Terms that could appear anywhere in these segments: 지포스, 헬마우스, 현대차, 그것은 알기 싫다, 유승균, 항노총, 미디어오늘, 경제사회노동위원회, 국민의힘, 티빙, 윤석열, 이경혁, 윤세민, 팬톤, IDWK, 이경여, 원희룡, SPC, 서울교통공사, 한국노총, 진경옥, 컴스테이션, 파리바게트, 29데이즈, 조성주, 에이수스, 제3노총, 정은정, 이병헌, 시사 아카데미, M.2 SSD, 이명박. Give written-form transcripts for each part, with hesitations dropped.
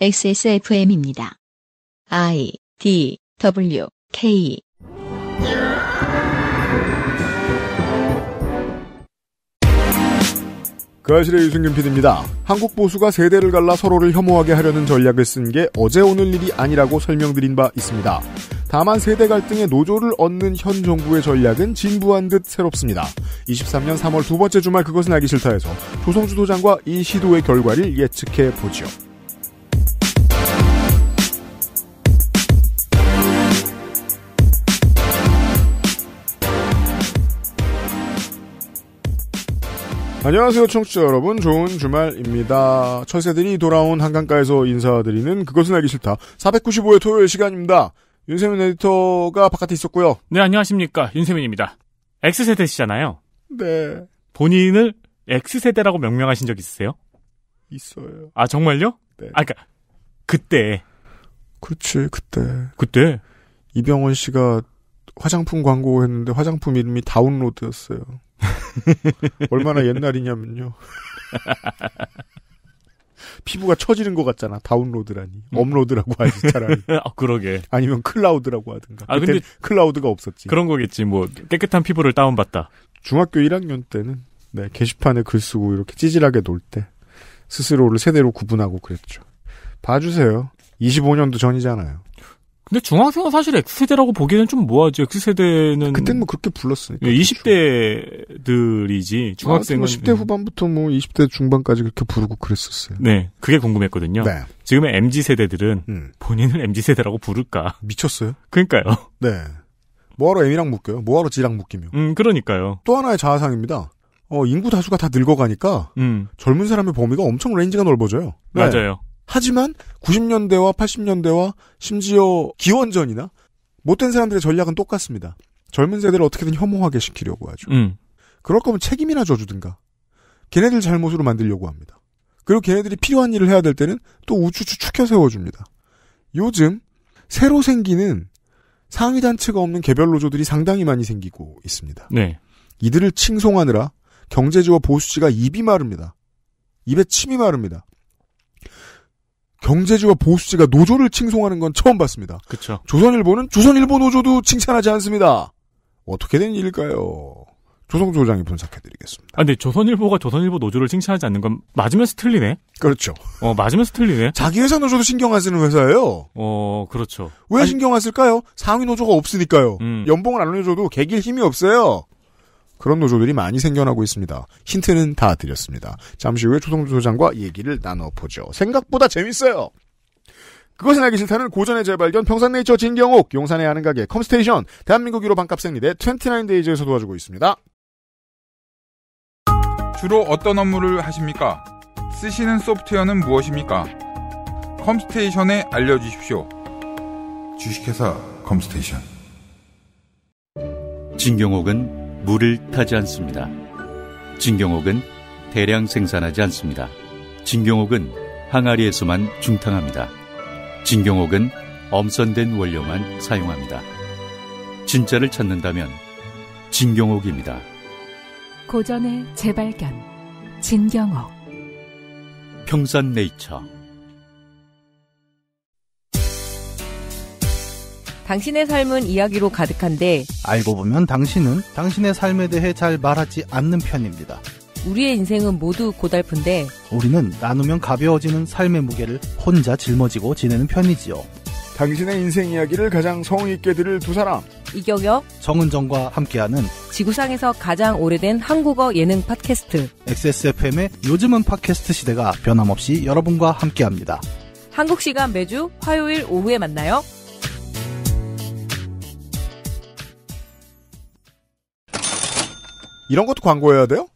XSFM입니다. IDWK 그 아실의 유승균 PD입니다. 한국 보수가 세대를 갈라 서로를 혐오하게 하려는 전략을 쓴 게 어제 오늘 일이 아니라고 설명드린 바 있습니다. 다만 세대 갈등의 노조를 얻는 현 정부의 전략은 진부한 듯 새롭습니다. 23년 3월 두 번째 주말 그것은 알기 싫다에서 조성주 도장과 이 시도의 결과를 예측해보죠. 안녕하세요 청취자 여러분, 좋은 주말입니다. 철새들이 돌아온 한강가에서 인사드리는 그것은 알기 싫다 495회 토요일 시간입니다. 윤세민 에디터가 바깥에 있었고요. 네, 안녕하십니까, 윤세민입니다. X세대시잖아요. 네. 본인을 X세대라고 명명하신 적 있으세요? 있어요. 아, 정말요? 네. 아, 그러니까 그때. 그렇지, 그때. 이병헌 씨가 화장품 광고 했는데 화장품 이름이 다운로드였어요. 얼마나 옛날이냐면요. 피부가 처지는 것 같잖아. 다운로드라니. 업로드라고 하지 차라리. 아, 그러게. 아니면 클라우드라고 하든가. 아, 근데 클라우드가 없었지. 그런 거겠지. 뭐 깨끗한 피부를 다운받다. 중학교 1학년 때는 네, 게시판에 글 쓰고 이렇게 찌질하게 놀 때 스스로를 세대로 구분하고 그랬죠. 봐주세요. 25년도 전이잖아요. 근데 중학생은 사실 X세대라고 보기에는 좀 뭐하지. X세대는 그때는 뭐 그렇게 불렀으니까. 20대들이지 중학생은. 뭐 10대 후반부터 뭐 20대 중반까지 그렇게 부르고 그랬었어요. 네, 그게 궁금했거든요. 네. 지금의 MZ세대들은 본인을 MZ세대라고 부를까. 미쳤어요. 그러니까요. 네. 뭐하러 M이랑 묶여요. 뭐하러 G랑 묶이며. 그러니까요. 또 하나의 자아상입니다. 인구 다수가 다 늙어가니까 젊은 사람의 범위가 엄청 레인지가 넓어져요. 네. 맞아요. 하지만 90년대와 80년대와 심지어 기원전이나 못된 사람들의 전략은 똑같습니다. 젊은 세대를 어떻게든 혐오하게 시키려고 하죠. 그럴 거면 책임이나 져주든가. 걔네들 잘못으로 만들려고 합니다. 그리고 걔네들이 필요한 일을 해야 될 때는 또 우쭈쭈 추켜 세워줍니다. 요즘 새로 생기는 상위단체가 없는 개별 노조들이 상당히 많이 생기고 있습니다. 네. 이들을 칭송하느라 경제지와 보수지가 입이 마릅니다. 입에 침이 마릅니다. 경제지와 보수지가 노조를 칭송하는 건 처음 봤습니다. 그렇죠. 조선일보는 조선일보 노조도 칭찬하지 않습니다. 어떻게 된 일일까요? 조성주 소장이 분석해드리겠습니다. 아, 근데 조선일보가 조선일보 노조를 칭찬하지 않는 건 맞으면서 틀리네. 그렇죠. 맞으면서 틀리네. 자기 회사 노조도 신경 안 쓰는 회사예요. 그렇죠. 왜 아니, 신경 안 쓸까요? 상위 노조가 없으니까요. 연봉을 안 올려줘도 개길 힘이 없어요. 그런 노조들이 많이 생겨나고 있습니다. 힌트는 다 드렸습니다. 잠시 후에 조성주 소장과 얘기를 나눠보죠. 생각보다 재밌어요. 그것은 알기 싫다는 고전의 재발견, 평산네이처 진경옥, 용산의 아는 가게, 컴스테이션, 대한민국 1호 반값 생리대 29데이즈에서 도와주고 있습니다. 주로 어떤 업무를 하십니까? 쓰시는 소프트웨어는 무엇입니까? 컴스테이션에 알려주십시오. 주식회사 컴스테이션. 진경옥은 물을 타지 않습니다. 진경옥은 대량 생산하지 않습니다. 진경옥은 항아리에서만 중탕합니다. 진경옥은 엄선된 원료만 사용합니다. 진짜를 찾는다면 진경옥입니다. 고전의 재발견, 진경옥. 평산네이처. 당신의 삶은 이야기로 가득한데 알고 보면 당신은 당신의 삶에 대해 잘 말하지 않는 편입니다. 우리의 인생은 모두 고달픈데 우리는 나누면 가벼워지는 삶의 무게를 혼자 짊어지고 지내는 편이지요. 당신의 인생 이야기를 가장 성의 있게 들을 두 사람, 이경여, 정은정과 함께하는 지구상에서 가장 오래된 한국어 예능 팟캐스트 XSFM의 요즘은 팟캐스트 시대가 변함없이 여러분과 함께합니다. 한국 시간 매주 화요일 오후에 만나요. 이런 것도 광고해야 돼요?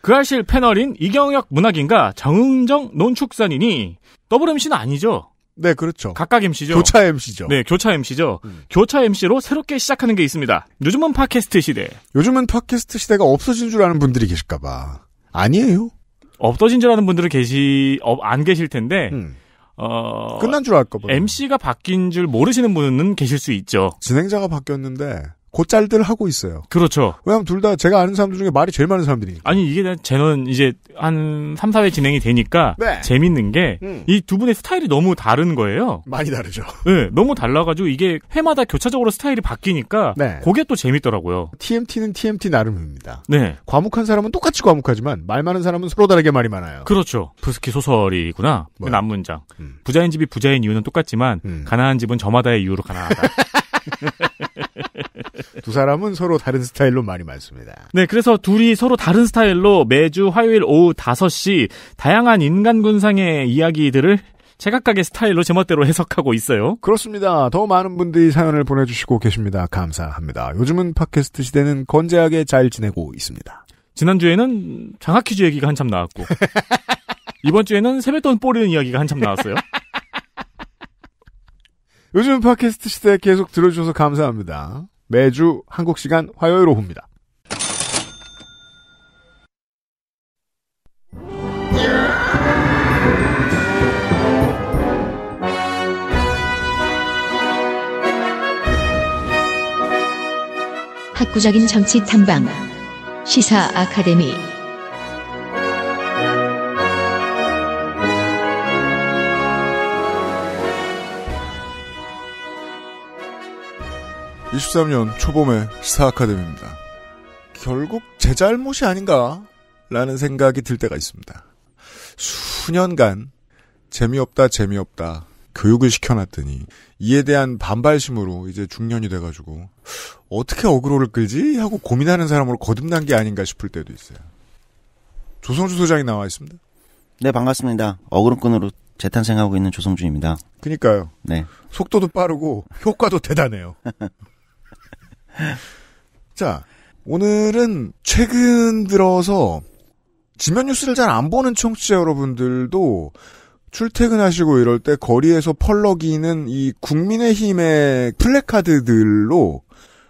그 아실 패널인 이경혁 문학인과 정은정 논축산인이 더블 MC는 아니죠? 네, 그렇죠. 각각 MC죠. 교차 MC죠. 네, 교차 MC죠. 교차 MC로 새롭게 시작하는 게 있습니다. 요즘은 팟캐스트 시대. 요즘은 팟캐스트 시대가 없어진 줄 아는 분들이 계실까봐. 아니에요. 없어진 줄 아는 분들은 안 계실 텐데. 끝난 줄 알까봐. MC가 바뀐 줄 모르시는 분은 계실 수 있죠. 진행자가 바뀌었는데 곧잘들 하고 있어요. 그렇죠. 왜냐면 둘 다 제가 아는 사람들 중에 말이 제일 많은 사람들이니까. 아니, 이게 저는 이제 한 3, 4회 진행이 되니까 네. 재밌는 게 이 두 분의 스타일이 너무 다른 거예요. 많이 다르죠. 네, 너무 달라가지고 이게 회마다 교차적으로 스타일이 바뀌니까 네. 그게 또 재밌더라고요. TMT는 TMT 나름입니다. 네. 과묵한 사람은 똑같이 과묵하지만 말 많은 사람은 서로 다르게 말이 많아요. 그렇죠. 부스키 소설이구나. 그 남문장. 부자인 집이 부자인 이유는 똑같지만 가난한 집은 저마다의 이유로 가난하다. 두 사람은 서로 다른 스타일로 말이 많습니다. 네, 그래서 둘이 서로 다른 스타일로 매주 화요일 오후 5시 다양한 인간군상의 이야기들을 제각각의 스타일로 제멋대로 해석하고 있어요. 그렇습니다. 더 많은 분들이 사연을 보내주시고 계십니다. 감사합니다. 요즘은 팟캐스트 시대는 건재하게 잘 지내고 있습니다. 지난주에는 장학퀴즈 얘기가 한참 나왔고 이번주에는 세뱃돈 뿌리는 이야기가 한참 나왔어요. 요즘 팟캐스트 시대에 계속 들어주셔서 감사합니다. 매주 한국시간 화요일 오후입니다. 학구적인 정치 탐방 시사 아카데미 (23년) 초봄의 시사아카데미입니다. 결국 제 잘못이 아닌가 라는 생각이 들 때가 있습니다. 수년간 재미없다 교육을 시켜놨더니 이에 대한 반발심으로 이제 중년이 돼가지고 어떻게 어그로를 끌지 하고 고민하는 사람으로 거듭난 게 아닌가 싶을 때도 있어요. 조성주 소장이 나와 있습니다. 네, 반갑습니다. 어그로끈으로 재탄생하고 있는 조성주입니다. 그러니까요. 네. 속도도 빠르고 효과도 대단해요. 자, 오늘은 최근 들어서 지면 뉴스를 잘 안 보는 청취자 여러분들도 출퇴근하시고 이럴 때 거리에서 펄럭이는 이 국민의힘의 플래카드들로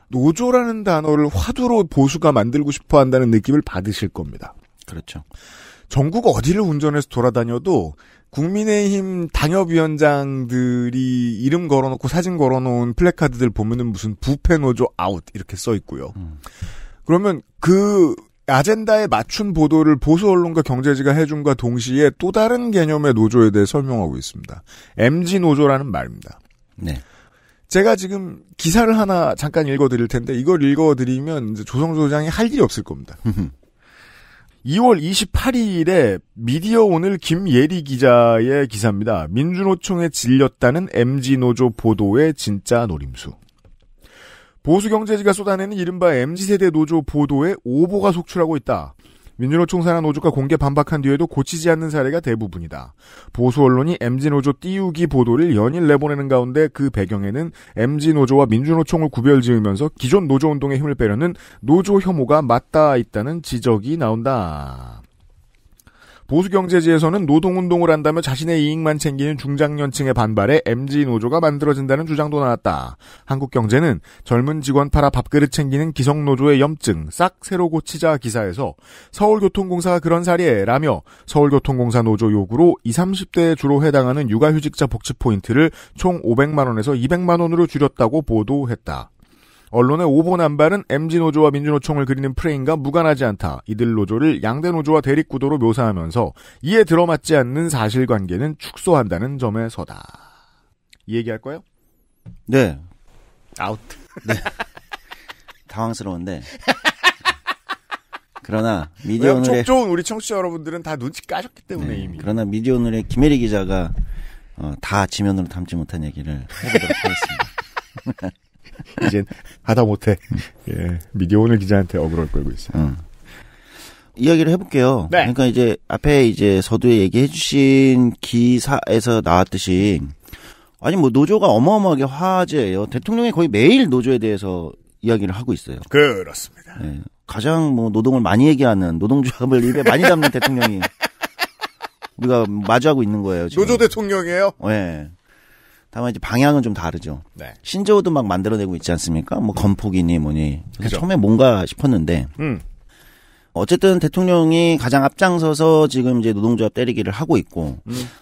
노조라는 단어를 화두로 보수가 만들고 싶어 한다는 느낌을 받으실 겁니다. 그렇죠. 전국 어디를 운전해서 돌아다녀도 국민의힘 당협위원장들이 이름 걸어놓고 사진 걸어놓은 플래카드들 보면은 무슨 부패노조 아웃 이렇게 써 있고요. 그러면 그 아젠다에 맞춘 보도를 보수 언론과 경제지가 해준과 동시에 또 다른 개념의 노조에 대해 설명하고 있습니다. MZ노조라는 말입니다. 네. 제가 지금 기사를 하나 잠깐 읽어드릴 텐데 이걸 읽어드리면 이제 조성조 소장이 할 일이 없을 겁니다. 2월 28일에 미디어오늘 김예리 기자의 기사입니다. 민주노총에 질렸다는 MZ노조 보도의 진짜 노림수. 보수경제지가 쏟아내는 이른바 MZ세대 노조 보도에 오보가 속출하고 있다. 민주노총 산하 노조가 공개 반박한 뒤에도 고치지 않는 사례가 대부분이다. 보수 언론이 MZ노조 띄우기 보도를 연일 내보내는 가운데 그 배경에는 MZ노조와 민주노총을 구별지으면서 기존 노조운동에 힘을 빼려는 노조 혐오가 맞닿아 있다는 지적이 나온다. 보수경제지에서는 노동운동을 한다며 자신의 이익만 챙기는 중장년층의 반발에 MZ노조가 만들어진다는 주장도 나왔다. 한국경제는 젊은 직원 팔아 밥그릇 챙기는 기성노조의 염증 싹 새로 고치자 기사에서 서울교통공사가 그런 사례라며 서울교통공사 노조 요구로 20, 30대에 주로 해당하는 육아휴직자 복지 포인트를 총 500만원에서 200만원으로 줄였다고 보도했다. 언론의 오보 남발은 MZ노조와 민주노총을 그리는 프레임과 무관하지 않다. 이들 노조를 양대노조와 대립구도로 묘사하면서 이에 들어맞지 않는 사실관계는 축소한다는 점에 서다. 이 얘기할 거예요? 네. 아웃. 네. 당황스러운데. 그러나 미디어오늘의 좋은 우리 청취자 여러분들은 다 눈치 까셨기 때문에 네, 이미. 그러나 미디어오늘의 김혜리 기자가 다 지면으로 담지 못한 얘기를 해보도록 하겠습니다. 이젠 하다 못해. 예, 미디어오늘 기자한테 어그로를 끌고 있어요. 이야기를 해볼게요. 네. 그러니까 이제 앞에 이제 서두에 얘기해주신 기사에서 나왔듯이 아니 뭐 노조가 어마어마하게 화제예요. 대통령이 거의 매일 노조에 대해서 이야기를 하고 있어요. 그렇습니다. 네, 가장 뭐 노동을 많이 얘기하는 노동조합을 입에 많이 담는 대통령이 우리가 마주하고 있는 거예요. 지금. 노조 대통령이에요? 네. 다만 이제 방향은 좀 다르죠. 네. 신조어도 막 만들어내고 있지 않습니까? 뭐 건폭이니 뭐니. 그래서 처음에 뭔가 싶었는데 어쨌든 대통령이 가장 앞장서서 지금 이제 노동조합 때리기를 하고 있고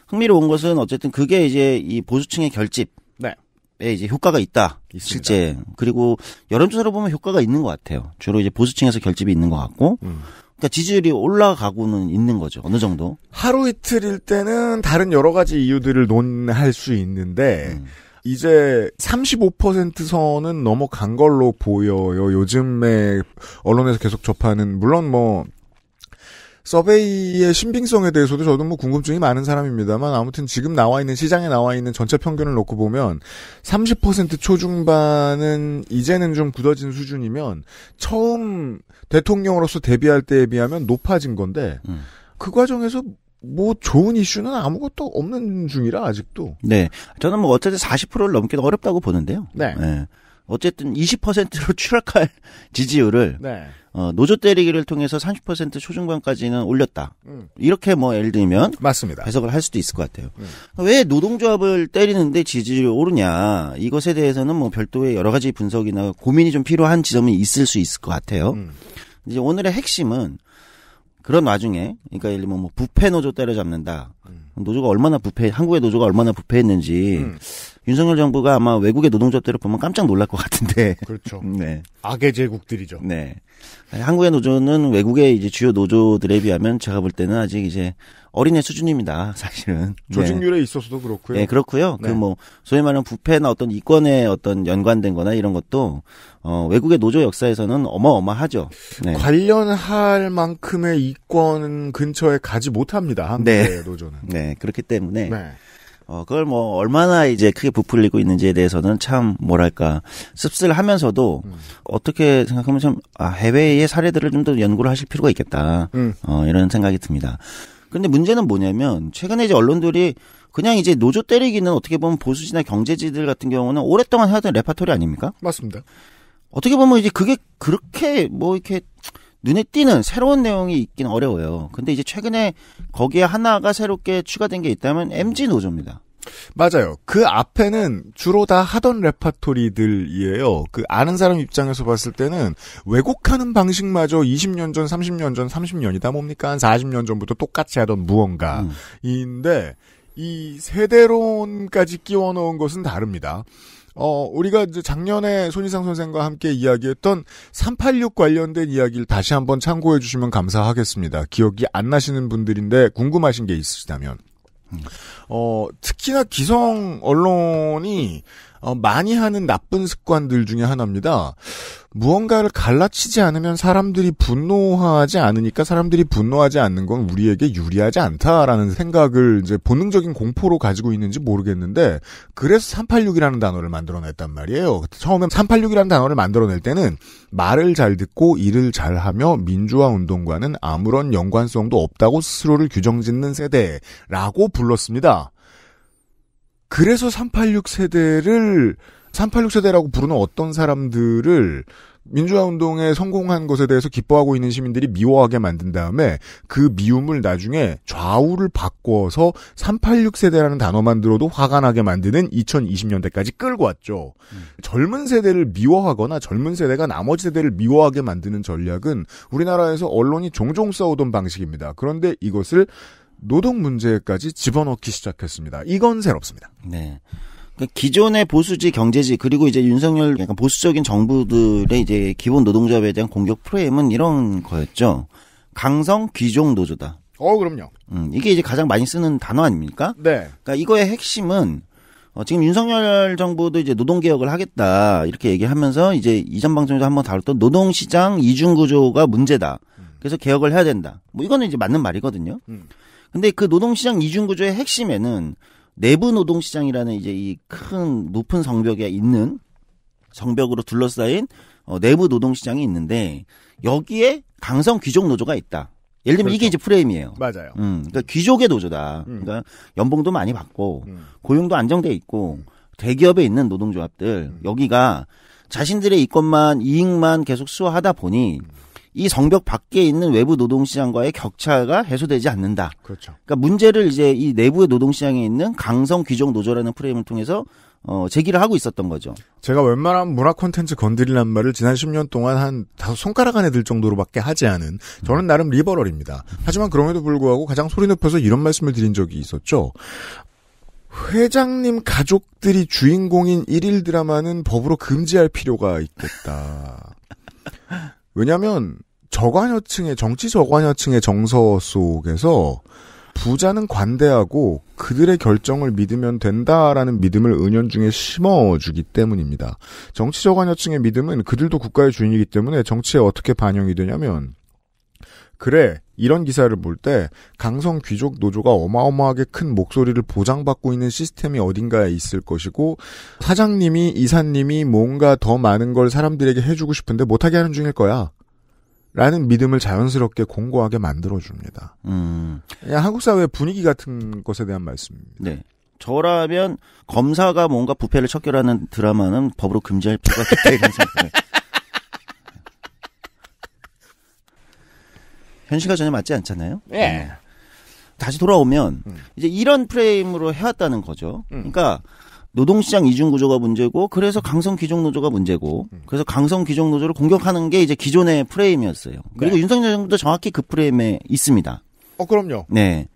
흥미로운 것은 어쨌든 그게 이제 이 보수층의 결집. 네. 이제 효과가 있다. 있습니다. 실제. 그리고 여론조사로 보면 효과가 있는 것 같아요. 주로 이제 보수층에서 결집이 있는 것 같고. 그러니까 지지율이 올라가고는 있는 거죠. 어느 정도. 하루 이틀일 때는 다른 여러 가지 이유들을 논할 수 있는데 이제 35% 선은 넘어간 걸로 보여요. 요즘에 언론에서 계속 접하는 물론 뭐 서베이의 신빙성에 대해서도 저도 뭐 궁금증이 많은 사람입니다만 아무튼 지금 나와 있는 시장에 나와 있는 전체 평균을 놓고 보면 30% 초중반은 이제는 좀 굳어진 수준이면 처음 대통령으로서 데뷔할 때에 비하면 높아진 건데 그 과정에서 뭐 좋은 이슈는 아무것도 없는 중이라 아직도. 네. 저는 뭐 어쨌든 40%를 넘기도 어렵다고 보는데요. 네. 네. 어쨌든 20%로 추락할 지지율을 네. 노조 때리기를 통해서 30% 초중반까지는 올렸다. 이렇게 뭐 예를 들면 맞습니다. 해석을 할 수도 있을 것 같아요. 왜 노동조합을 때리는데 지지율이 오르냐. 이것에 대해서는 뭐 별도의 여러 가지 분석이나 고민이 좀 필요한 지점이 있을 수 있을 것 같아요. 이제 오늘의 핵심은 그런 와중에, 그러니까 예를 들면 뭐 부패 노조 때려잡는다. 노조가 얼마나 한국의 노조가 얼마나 부패했는지 윤석열 정부가 아마 외국의 노동조합들을 보면 깜짝 놀랄 것 같은데. 그렇죠. 네. 악의 제국들이죠. 네. 한국의 노조는 외국의 이제 주요 노조들에 비하면 제가 볼 때는 아직 이제 어린애 수준입니다. 사실은. 조직률에 네. 있어서도 그렇고요. 네, 그렇고요. 네. 그 뭐 소위 말하는 부패나 어떤 이권에 어떤 연관된거나 이런 것도 외국의 노조 역사에서는 어마어마하죠. 네. 관련할 만큼의 이권 근처에 가지 못합니다. 한국의 네. 노조는. 네, 그렇기 때문에. 네. 그걸 뭐 얼마나 이제 크게 부풀리고 있는지에 대해서는 참 뭐랄까 씁쓸하면서도 어떻게 생각하면 참 해외의 사례들을 좀 더 연구를 하실 필요가 있겠다. 이런 생각이 듭니다. 근데 문제는 뭐냐면 최근에 이제 언론들이 그냥 이제 노조 때리기는 어떻게 보면 보수지나 경제지들 같은 경우는 오랫동안 해왔던 레파토리 아닙니까? 맞습니다. 어떻게 보면 이제 그게 그렇게 뭐 이렇게 눈에 띄는 새로운 내용이 있긴 어려워요. 근데 이제 최근에 거기에 하나가 새롭게 추가된 게 있다면 MZ노조입니다. 맞아요. 그 앞에는 주로 다 하던 레파토리들이에요. 그 아는 사람 입장에서 봤을 때는 왜곡하는 방식마저 20년 전, 30년 전, 30년이다 뭡니까? 한 40년 전부터 똑같이 하던 무언가인데 이 세대론까지 끼워 넣은 것은 다릅니다. 우리가 이제 작년에 손희상 선생과 함께 이야기했던 386 관련된 이야기를 다시 한번 참고해 주시면 감사하겠습니다. 기억이 안 나시는 분들인데 궁금하신 게 있으시다면. 특히나 기성 언론이 많이 하는 나쁜 습관들 중에 하나입니다. 무언가를 갈라치지 않으면 사람들이 분노하지 않으니까 사람들이 분노하지 않는 건 우리에게 유리하지 않다라는 생각을 이제 본능적인 공포로 가지고 있는지 모르겠는데 그래서 386이라는 단어를 만들어냈단 말이에요. 처음에 386이라는 단어를 만들어낼 때는 말을 잘 듣고 일을 잘하며 민주화 운동과는 아무런 연관성도 없다고 스스로를 규정짓는 세대라고 불렀습니다. 그래서 386 세대를 386 세대라고 부르는 어떤 사람들을 민주화 운동에 성공한 것에 대해서 기뻐하고 있는 시민들이 미워하게 만든 다음에 그 미움을 나중에 좌우를 바꿔서 386 세대라는 단어만 들어도 화가 나게 만드는 2020년대까지 끌고 왔죠. 젊은 세대를 미워하거나 젊은 세대가 나머지 세대를 미워하게 만드는 전략은 우리나라에서 언론이 종종 써오던 방식입니다. 그런데 이것을 노동 문제까지 집어넣기 시작했습니다. 이건 새롭습니다. 네. 기존의 보수지, 경제지, 그리고 이제 윤석열 약간 보수적인 정부들의 이제 기본 노동조합에 대한 공격 프레임은 이런 거였죠. 강성 귀족 노조다. 그럼요. 이게 이제 가장 많이 쓰는 단어 아닙니까? 네. 그러니까 이거의 핵심은 지금 윤석열 정부도 이제 노동개혁을 하겠다 이렇게 얘기하면서 이제 이전 방송에서 한번 다뤘던 노동시장 이중구조가 문제다. 그래서 개혁을 해야 된다. 뭐 이거는 이제 맞는 말이거든요. 근데 그 노동시장 이중구조의 핵심에는 내부 노동시장이라는 이제 이 큰 높은 성벽에 있는 성벽으로 둘러싸인 내부 노동시장이 있는데 여기에 강성 귀족 노조가 있다. 예를 들면 그렇죠. 이게 이제 프레임이에요. 맞아요. 그러니까 귀족의 노조다. 그러니까 연봉도 많이 받고 고용도 안정돼 있고 대기업에 있는 노동조합들 여기가 자신들의 이권만 이익만 계속 수호하다 보니 이 성벽 밖에 있는 외부 노동시장과의 격차가 해소되지 않는다. 그렇죠. 그러니까 문제를 이제 이 내부의 노동시장에 있는 강성 귀족 노조라는 프레임을 통해서 제기를 하고 있었던 거죠. 제가 웬만하면 문화 콘텐츠 건드리란 말을 지난 10년 동안 한 다섯 손가락 안에 들 정도로밖에 하지 않은 저는 나름 리버럴입니다. 하지만 그럼에도 불구하고 가장 소리 높여서 이런 말씀을 드린 적이 있었죠. 회장님 가족들이 주인공인 일일 드라마는 법으로 금지할 필요가 있겠다. 왜냐하면 저관여층의 정치 저관여층의 정서 속에서 부자는 관대하고 그들의 결정을 믿으면 된다라는 믿음을 은연중에 심어주기 때문입니다. 정치 저관여층의 믿음은 그들도 국가의 주인이기 때문에 정치에 어떻게 반영이 되냐면 그래, 이런 기사를 볼 때 강성 귀족 노조가 어마어마하게 큰 목소리를 보장받고 있는 시스템이 어딘가에 있을 것이고 사장님이, 이사님이 뭔가 더 많은 걸 사람들에게 해주고 싶은데 못하게 하는 중일 거야. 라는 믿음을 자연스럽게 공고하게 만들어줍니다. 그냥 한국 사회 분위기 같은 것에 대한 말씀입니다. 네. 저라면 검사가 뭔가 부패를 척결하는 드라마는 법으로 금지할 필요가 있다는 생각을 현실과 전혀 맞지 않잖아요. 예. 네. 다시 돌아오면 이제 이런 프레임으로 해왔다는 거죠. 그러니까 노동시장 이중구조가 문제고 그래서 강성귀족노조가 문제고 그래서 강성귀족노조를 공격하는 게 이제 기존의 프레임이었어요. 그리고 네. 윤석열 정부도 정확히 그 프레임에 있습니다. 그럼요. 네.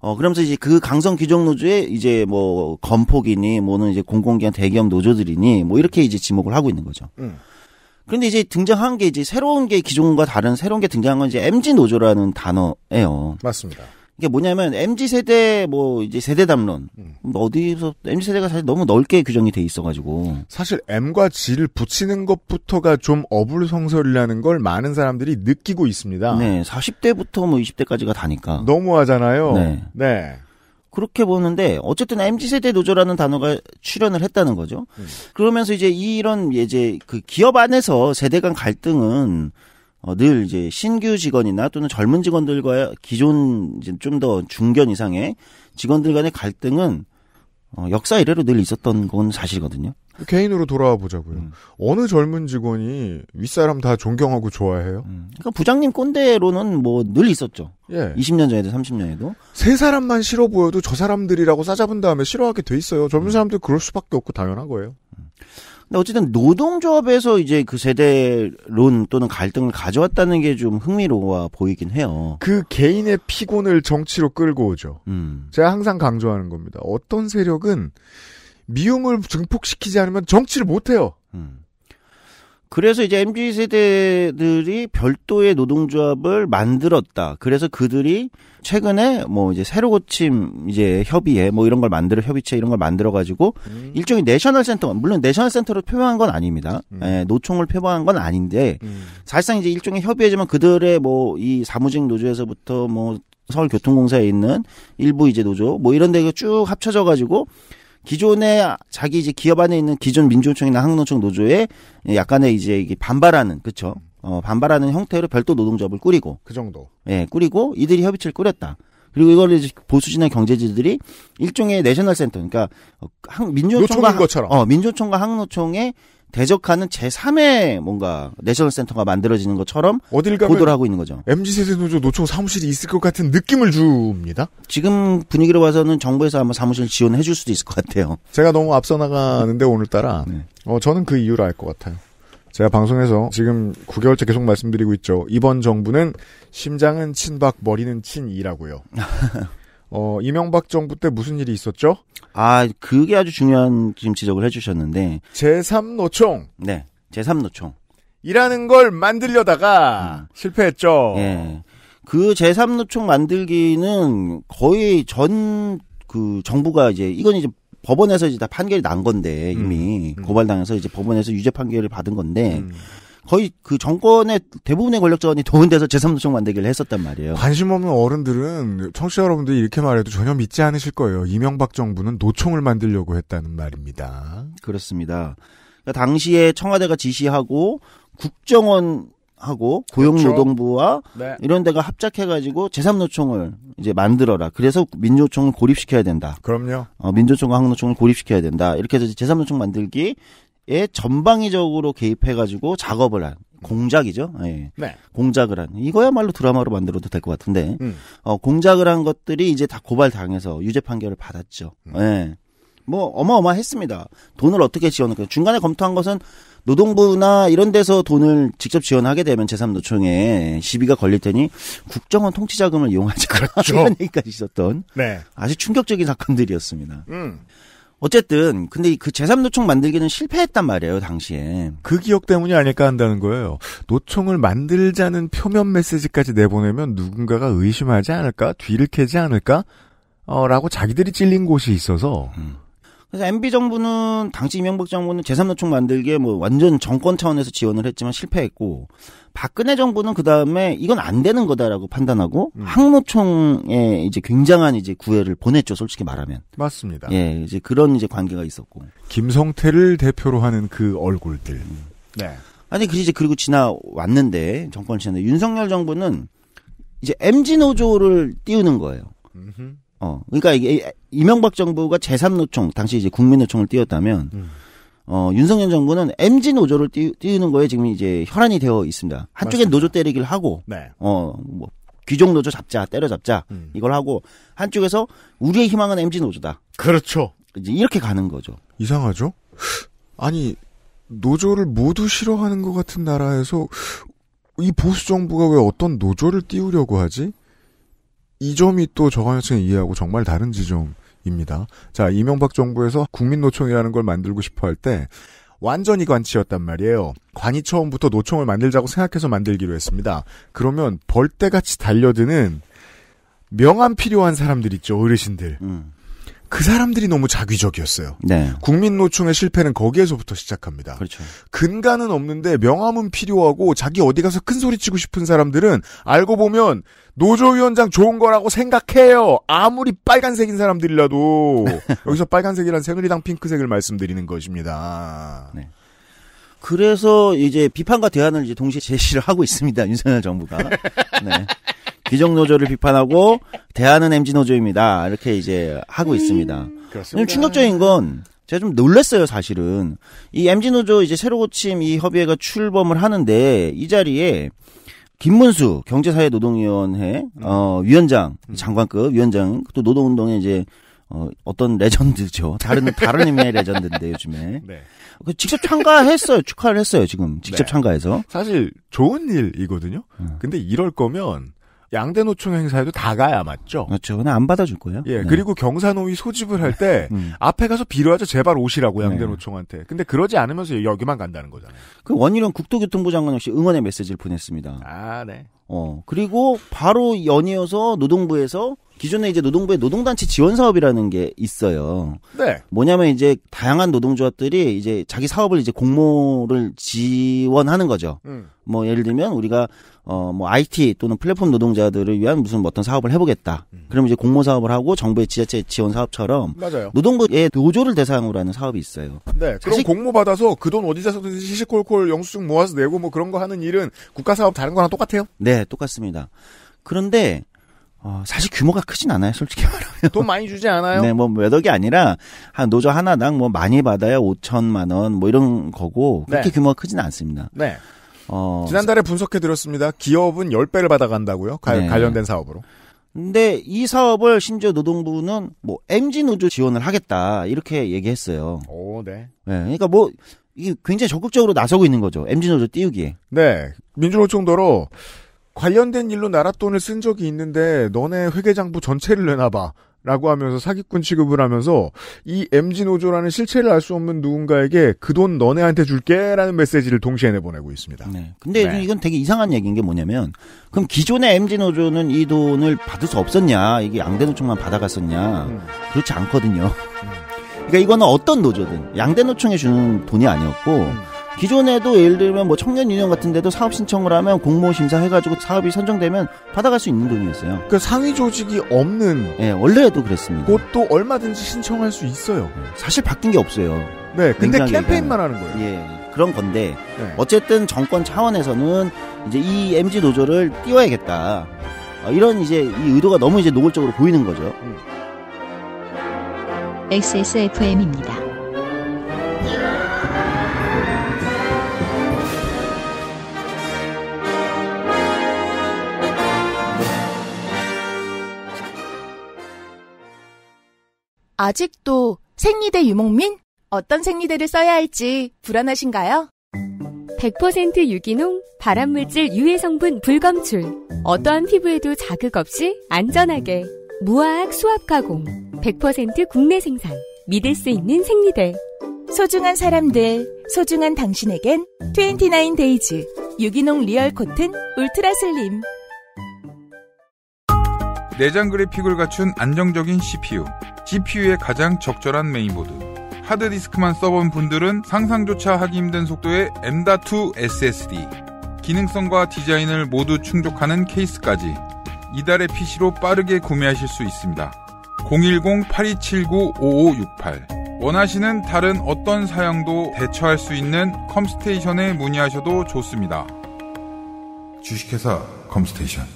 그러면서 이제 그 강성귀족노조의 이제 뭐 건폭이니 뭐는 이제 공공기관 대기업 노조들이니 뭐 이렇게 이제 지목을 하고 있는 거죠. 그런데 이제 등장한 게 이제 새로운 게 기존과 다른 새로운 게 등장한 건 이제 MZ노조라는 단어예요. 맞습니다. 이게 뭐냐면 MZ세대 뭐 이제 세대담론. 어디서 MZ세대가 사실 너무 넓게 규정이 돼 있어가지고. 사실 M과 G를 붙이는 것부터가 좀 어불성설이라는 걸 많은 사람들이 느끼고 있습니다. 네. 40대부터 뭐 20대까지가 다니까. 너무하잖아요. 네. 네. 그렇게 보는데 어쨌든 MZ세대 노조라는 단어가 출연을 했다는 거죠. 그러면서 이제 이런 이제 그 기업 안에서 세대 간 갈등은 늘 이제 신규 직원이나 또는 젊은 직원들과 기존 이제 좀 더 중견 이상의 직원들 간의 갈등은 역사 이래로 늘 있었던 건 사실이거든요. 개인으로 돌아와 보자고요. 어느 젊은 직원이 윗사람 다 존경하고 좋아해요? 그러니까 부장님 꼰대로는 뭐 늘 있었죠. 예. 20년 전에도 30년에도. 세 사람만 싫어 보여도 저 사람들이라고 싸잡은 다음에 싫어하게 돼 있어요. 젊은 사람들 그럴 수밖에 없고 당연한 거예요. 근데 어쨌든 노동조합에서 이제 그 세대론 또는 갈등을 가져왔다는 게 좀 흥미로워 보이긴 해요. 그 개인의 피곤을 정치로 끌고 오죠. 제가 항상 강조하는 겁니다. 어떤 세력은 미움을 증폭시키지 않으면 정치를 못해요. 그래서 이제 MZ세대들이 별도의 노동조합을 만들었다. 그래서 그들이 최근에 뭐 이제 새로 고침 이제 협의회 뭐 이런 걸 만들어 협의체 이런 걸 만들어가지고 일종의 내셔널 센터, 물론 내셔널 센터로 표방한 건 아닙니다. 예, 노총을 표방한 건 아닌데 사실상 이제 일종의 협의회지만 그들의 뭐 이 사무직 노조에서부터 뭐 서울교통공사에 있는 일부 이제 노조 뭐 이런 데가 쭉 합쳐져가지고 기존에 자기 이제 기업 안에 있는 기존 민주노총이나 항노총 노조에 약간의 이제 반발하는, 그쵸? 반발하는 형태로 별도 노동조합을 꾸리고. 그 정도. 예, 꾸리고 이들이 협의체를 꾸렸다. 그리고 이걸 이제 보수진의 경제지들이 일종의 내셔널 센터, 그러니까 민주노총과 항노총에 대적하는 제3의 뭔가 내셔널 센터가 만들어지는 것처럼 어딜 가면 보도를 하고 있는 거죠. MZ세대 노조 노총 사무실이 있을 것 같은 느낌을 줍니다. 지금 분위기로 봐서는 정부에서 아마 사무실 지원해 줄 수도 있을 것 같아요. 제가 너무 앞서 나가는데 오늘따라 네. 저는 그 이유를 알 것 같아요. 제가 방송에서 지금 9개월째 계속 말씀드리고 있죠. 이번 정부는 심장은 친박, 머리는 친이라고요. 이명박 정부 때 무슨 일이 있었죠? 그게 아주 중요한 지금 지적을 해주셨는데. 제3노총. 네. 제3노총. 이라는 걸 만들려다가 실패했죠. 예. 그 제3노총 만들기는 거의 그 정부가 이제, 이건 이제 법원에서 이제 다 판결이 난 건데, 이미. 고발당해서 이제 법원에서 유죄 판결을 받은 건데. 거의 그 정권의 대부분의 권력자원이 동원돼서 제3노총 만들기를 했었단 말이에요. 관심 없는 어른들은 청취자 여러분들이 이렇게 말해도 전혀 믿지 않으실 거예요. 이명박 정부는 노총을 만들려고 했다는 말입니다. 그렇습니다. 그러니까 당시에 청와대가 지시하고 국정원하고 고용노동부와 그렇죠. 네. 이런 데가 합작해가지고 제3노총을 이제 만들어라. 그래서 민주노총을 고립시켜야 된다. 그럼요. 민주노총과 항노총을 고립시켜야 된다. 이렇게 해서 제3노총 만들기 예, 전방위적으로 개입해가지고 작업을 한 공작이죠. 예. 네. 공작을 한 이거야말로 드라마로 만들어도 될 것 같은데 공작을 한 것들이 이제 다 고발당해서 유죄 판결을 받았죠. 예. 뭐 어마어마했습니다. 돈을 어떻게 지원할까. 중간에 검토한 것은 노동부나 이런 데서 돈을 직접 지원하게 되면 제3노총에 시비가 걸릴 테니 국정원 통치자금을 이용하지 그런 얘기까지 있었던 네. 아주 충격적인 사건들이었습니다. 어쨌든 근데 그 제3노총 만들기는 실패했단 말이에요. 당시에. 그 기억 때문이 아닐까 한다는 거예요. 노총을 만들자는 표면 메시지까지 내보내면 누군가가 의심하지 않을까? 뒤를 캐지 않을까? 라고 자기들이 찔린 곳이 있어서. 그래서 MB정부는 당시 이명박 정부는 제3노총 만들기에 뭐 완전 정권 차원에서 지원을 했지만 실패했고 박근혜 정부는 그 다음에 이건 안 되는 거다라고 판단하고 항노총에 이제 굉장한 이제 구애를 보냈죠. 솔직히 말하면. 맞습니다. 예, 이제 그런 이제 관계가 있었고. 김성태를 대표로 하는 그 얼굴들. 네. 아니 그 이제 그리고 지나왔는데 정권 시절에 윤석열 정부는 이제 MZ노조를 띄우는 거예요. 그러니까 이게 이명박 정부가 제3노총 당시 이제 국민노총을 띄웠다면 윤석열 정부는 MZ노조를 띄우는 거에 지금 이제 혈안이 되어 있습니다. 한쪽엔 맞습니다. 노조 때리기를 하고 네. 뭐 귀족 노조 잡자, 때려잡자 이걸 하고 한쪽에서 우리의 희망은 MZ노조다. 그렇죠. 이제 이렇게 가는 거죠. 이상하죠? 아니 노조를 모두 싫어하는 것 같은 나라에서 이 보수 정부가 왜 어떤 노조를 띄우려고 하지? 이 점이 또 저관여층이 이해하고 정말 다른 지점입니다. 자, 이명박 정부에서 국민노총이라는 걸 만들고 싶어 할 때 완전히 관치였단 말이에요. 관이 처음부터 노총을 만들자고 생각해서 만들기로 했습니다. 그러면 벌떼같이 달려드는 명함 필요한 사람들 있죠. 어르신들. 그 사람들이 너무 자위적이었어요. 네. 국민노총의 실패는 거기에서부터 시작합니다. 그렇죠. 근간은 없는데 명함은 필요하고 자기 어디 가서 큰 소리 치고 싶은 사람들은 알고 보면 노조위원장 좋은 거라고 생각해요. 아무리 빨간색인 사람들이라도 여기서 빨간색이란 새누리당 핑크색을 말씀드리는 것입니다. 네. 그래서 이제 비판과 대안을 이제 동시에 제시를 하고 있습니다. 윤석열 정부가. 네. 귀족노조를 비판하고 대안은 MZ노조입니다. 이렇게 이제 하고 있습니다. 그렇습니다. 충격적인 건 제가 좀 놀랐어요. 사실은. 이 MZ노조 이제 새로 고침 이 협의회가 출범을 하는데 이 자리에 김문수 경제사회노동위원회 위원장 장관급 위원장 또 노동운동의 이제 어떤 레전드죠. 다른 의미의 레전드인데 요즘에. 네. 직접 참가했어요. 축하를 했어요. 지금 직접 네. 참가해서. 사실 좋은 일이거든요. 근데 이럴 거면 양대 노총 행사에도 다 가야 맞죠? 그렇죠. 그냥 안 받아줄 거예요. 예. 네. 그리고 경사노위 소집을 할 때 앞에 가서 빌어야죠. 제발 오시라고 양대 네. 노총한테. 근데 그러지 않으면서 여기만 간다는 거잖아요. 그 원희룡 국토교통부 장관 역시 응원의 메시지를 보냈습니다. 아, 네. 그리고 바로 연이어서 노동부에서 기존에 이제 노동부의 노동단체 지원 사업이라는 게 있어요. 네. 뭐냐면 이제 다양한 노동조합들이 이제 자기 사업을 이제 공모를 지원하는 거죠. 뭐 예를 들면 우리가 뭐 IT 또는 플랫폼 노동자들을 위한 무슨 어떤 사업을 해보겠다. 그럼 이제 공모 사업을 하고 정부의 지자체 지원 사업처럼 맞아요. 노동부의 노조를 대상으로 하는 사업이 있어요. 네. 그럼 공모 받아서 그 돈 어디서든지 시시콜콜 영수증 모아서 내고 뭐 그런 거 하는 일은 국가 사업 다른 거랑 똑같아요? 네, 똑같습니다. 그런데 사실 규모가 크진 않아요, 솔직히 말하면. 돈 많이 주지 않아요? 네, 뭐, 몇 억이 아니라, 한 노조 하나당 뭐, 많이 받아야 5,000만 원, 뭐, 이런 거고, 그렇게 네. 규모가 크진 않습니다. 네. 지난달에 분석해드렸습니다. 기업은 10배를 받아간다고요? 네. 관련된 사업으로. 근데 이 사업을 심지어 노동부는 뭐, MZ노조 지원을 하겠다, 이렇게 얘기했어요. 오, 네. 네. 그러니까 뭐, 이게 굉장히 적극적으로 나서고 있는 거죠. MZ노조 띄우기에. 네. 민주노총도로, 관련된 일로 나라 돈을 쓴 적이 있는데 너네 회계장부 전체를 내놔봐 라고 하면서 사기꾼 취급을 하면서 이 MZ노조라는 실체를 알 수 없는 누군가에게 그 돈 너네한테 줄게 라는 메시지를 동시에 내보내고 있습니다. 네. 근데 네. 이건 되게 이상한 얘기인 게 뭐냐면 그럼 기존의 MZ노조는 이 돈을 받을 수 없었냐 이게 양대노총만 받아갔었냐 그렇지 않거든요. 그러니까 이거는 어떤 노조든 양대노총에 주는 돈이 아니었고 기존에도 예를 들면 뭐 청년유년 같은 데도 사업 신청을 하면 공모심사 해가지고 사업이 선정되면 받아갈 수 있는 돈이었어요. 그러니까 상위 조직이 없는. 예, 원래도 그랬습니다. 그것도 얼마든지 신청할 수 있어요. 사실 바뀐 게 없어요. 네, 근데 캠페인만 하는 거예요. 예, 그런 건데. 네. 어쨌든 정권 차원에서는 이제 이 MZ노조를 띄워야겠다. 이런 이제 이 의도가 너무 이제 노골적으로 보이는 거죠. XSFM입니다. 아직도 생리대 유목민? 어떤 생리대를 써야 할지 불안하신가요? 100% 유기농, 발암물질 유해 성분 불검출. 어떠한 피부에도 자극 없이 안전하게 무화학 수압 가공, 100% 국내 생산, 믿을 수 있는 생리대. 소중한 사람들, 소중한 당신에겐 29데이즈 유기농 리얼 코튼 울트라 슬림. 내장 그래픽을 갖춘 안정적인 CPU, GPU에 가장 적절한 메인보드. 하드디스크만 써본 분들은 상상조차 하기 힘든 속도의 M.2 SSD, 기능성과 디자인을 모두 충족하는 케이스까지 이달의 PC로 빠르게 구매하실 수 있습니다. 010-8279-5568. 원하시는 다른 어떤 사양도 대처할 수 있는 컴스테이션에 문의하셔도 좋습니다. 주식회사 컴스테이션.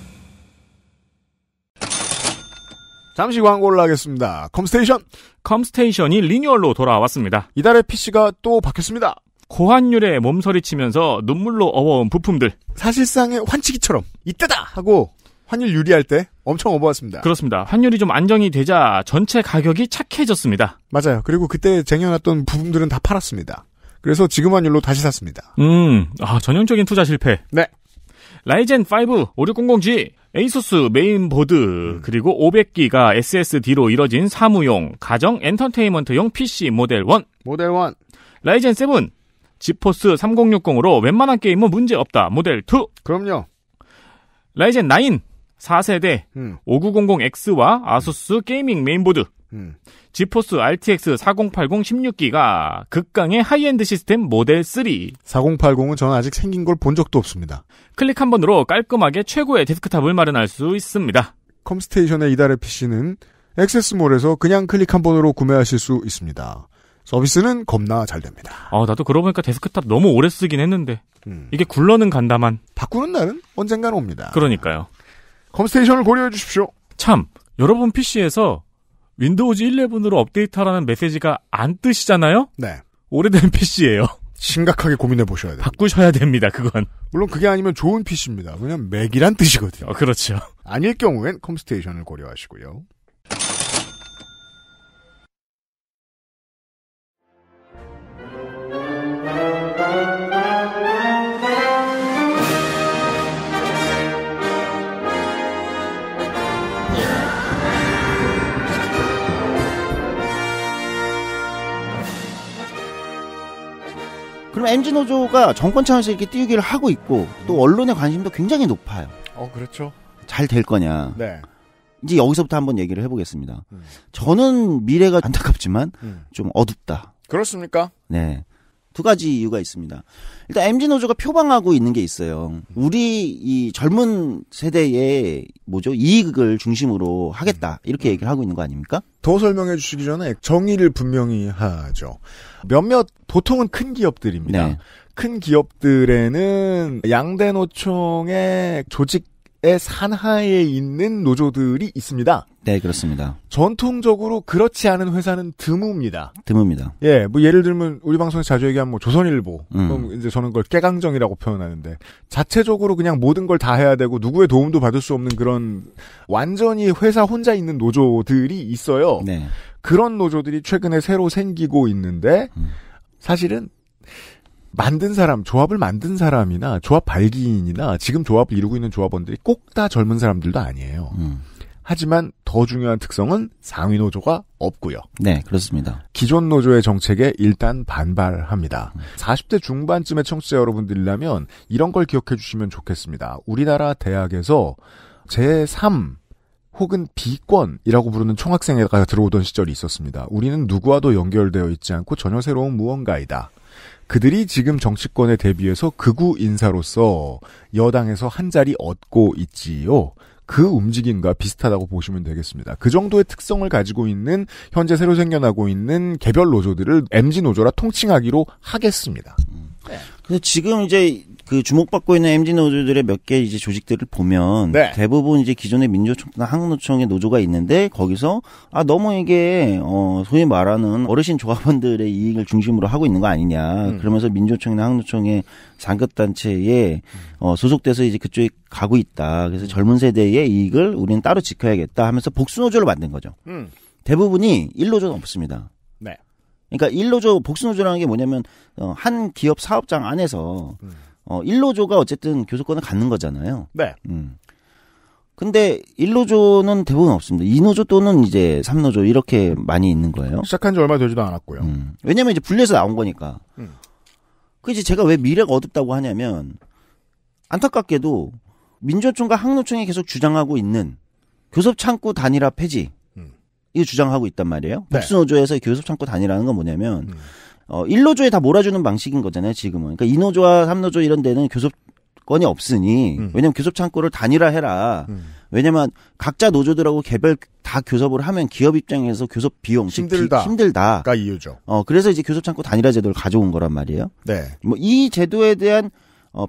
잠시 광고 올라가겠습니다. 컴스테이션. 컴스테이션이 리뉴얼로 돌아왔습니다. 이달의 PC가 또 바뀌었습니다. 고환율에 몸서리치면서 눈물로 어워온 부품들. 사실상의 환치기처럼 이때다 하고 환율 유리할 때 엄청 어버웠습니다. 그렇습니다. 환율이 좀 안정이 되자 전체 가격이 착해졌습니다. 맞아요. 그리고 그때 쟁여놨던 부품들은 다 팔았습니다. 그래서 지금 환율로 다시 샀습니다. 아, 전형적인 투자 실패. 네. 라이젠 5 5600G, 에이수스 메인보드, 그리고 500기가 SSD로 이뤄진 사무용, 가정 엔터테인먼트용 PC 모델 1. 라이젠 7, 지포스 3060으로 웬만한 게임은 문제없다, 모델 2. 그럼요. 라이젠 9, 4세대, 5900X와 아수스 게이밍 메인보드. 지포스 RTX 4080 16기가 극강의 하이엔드 시스템 모델 3. 4080은 저는 아직 생긴 걸 본 적도 없습니다. 클릭 한 번으로 깔끔하게 최고의 데스크탑을 마련할 수 있습니다. 컴스테이션의 이달의 PC는 액세스몰에서 그냥 클릭 한 번으로 구매하실 수 있습니다. 서비스는 겁나 잘 됩니다. 아, 나도 그러고 보니까 데스크탑 너무 오래 쓰긴 했는데 이게 굴러는 간다만. 바꾸는 날은 언젠간 옵니다. 그러니까요. 컴스테이션을 고려해 주십시오. 참, 여러분 PC에서 윈도우즈 11으로 업데이트하라는 메시지가 안 뜨시잖아요? 네. 오래된 PC예요. 심각하게 고민해보셔야 돼요. 바꾸셔야 됩니다, 그건. 물론 그게 아니면 좋은 PC입니다. 왜냐면 맥이란 뜻이거든요. 그렇죠. 아닐 경우엔 컴스테이션을 고려하시고요. 그럼 MZ노조가 정권 차원에서 이렇게 띄우기를 하고 있고 또 언론의 관심도 굉장히 높아요. 그렇죠. 잘 될 거냐. 네. 이제 여기서부터 한번 얘기를 해보겠습니다. 저는 미래가 안타깝지만 좀 어둡다. 그렇습니까? 네. 두 가지 이유가 있습니다. 일단 MZ노조가 표방하고 있는 게 있어요. 우리 이 젊은 세대의 이익을 중심으로 하겠다. 이렇게 얘기를 하고 있는 거 아닙니까? 더 설명해 주시기 전에 정의를 분명히 하죠. 몇몇 보통은 큰 기업들입니다. 네. 큰 기업들에는 양대 노총의 조직의 산하에 있는 노조들이 있습니다. 네, 그렇습니다. 전통적으로 그렇지 않은 회사는 드뭅니다. 예, 예를 들면 우리 방송에서 자주 얘기하면 조선일보. 그럼 이제 저는 그걸 깨강정이라고 표현하는데 자체적으로 그냥 모든 걸 다 해야 되고 누구의 도움도 받을 수 없는 그런 완전히 회사 혼자 있는 노조들이 있어요. 네. 그런 노조들이 최근에 새로 생기고 있는데 사실은 만든 사람, 조합을 만든 사람이나 조합 발기인이나 지금 조합을 이루고 있는 조합원들이 꼭 다 젊은 사람들도 아니에요. 하지만 더 중요한 특성은 상위 노조가 없고요. 네, 그렇습니다. 기존 노조의 정책에 일단 반발합니다. 40대 중반쯤의 청취자 여러분들이라면 이런 걸 기억해 주시면 좋겠습니다. 우리나라 대학에서 제3 혹은 B권이라고 부르는 총학생회가 들어오던 시절이 있었습니다. 우리는 누구와도 연결되어 있지 않고 전혀 새로운 무언가이다. 그들이 지금 정치권에 대비해서 극우 인사로서 여당에서 한 자리 얻고 있지요. 그 움직임과 비슷하다고 보시면 되겠습니다. 그 정도의 특성을 가지고 있는 현재 새로 생겨나고 있는 개별 노조들을 MZ노조라 통칭하기로 하겠습니다. 근데 지금 이제 그 주목받고 있는 MZ노조들의 몇 개 이제 조직들을 보면 네. 대부분 이제 기존의 민주노총이나 항노총의 노조가 있는데 거기서 너무 이게 소위 말하는 어르신 조합원들의 이익을 중심으로 하고 있는 거 아니냐. 그러면서 민주노총이나 항노총의 상급단체에 소속돼서 이제 그쪽에 가고 있다. 그래서 젊은 세대의 이익을 우리는 따로 지켜야겠다 하면서 복수노조를 만든 거죠. 대부분이 1노조는 없습니다. 네. 그러니까 1노조, 복수노조라는 게 뭐냐면 한 기업 사업장 안에서 1노조가 어쨌든 교섭권을 갖는 거잖아요. 네. 근데 1노조는 대부분 없습니다. 2노조 또는 이제 3노조 이렇게 많이 있는 거예요. 시작한 지 얼마 되지도 않았고요. 왜냐면 이제 분리해서 나온 거니까. 그치, 제가 왜 미래가 어둡다고 하냐면 안타깝게도 민주노총과 항노총이 계속 주장하고 있는 교섭창구 단일화 폐지. 이거 주장하고 있단 말이에요. 네. 복수노조에서 교섭창구 단일화라는 건 뭐냐면 1노조에 다 몰아주는 방식인 거잖아요, 지금은. 그러니까 2노조와 3노조 이런 데는 교섭권이 없으니 왜냐면 교섭창구를 단일화해라. 왜냐면 각자 노조들하고 개별 다 교섭을 하면 기업 입장에서 교섭 비용 힘들다. 힘들다가 이유죠. 그래서 이제 교섭창구 단일화 제도를 가져온 거란 말이에요. 네. 뭐 이 제도에 대한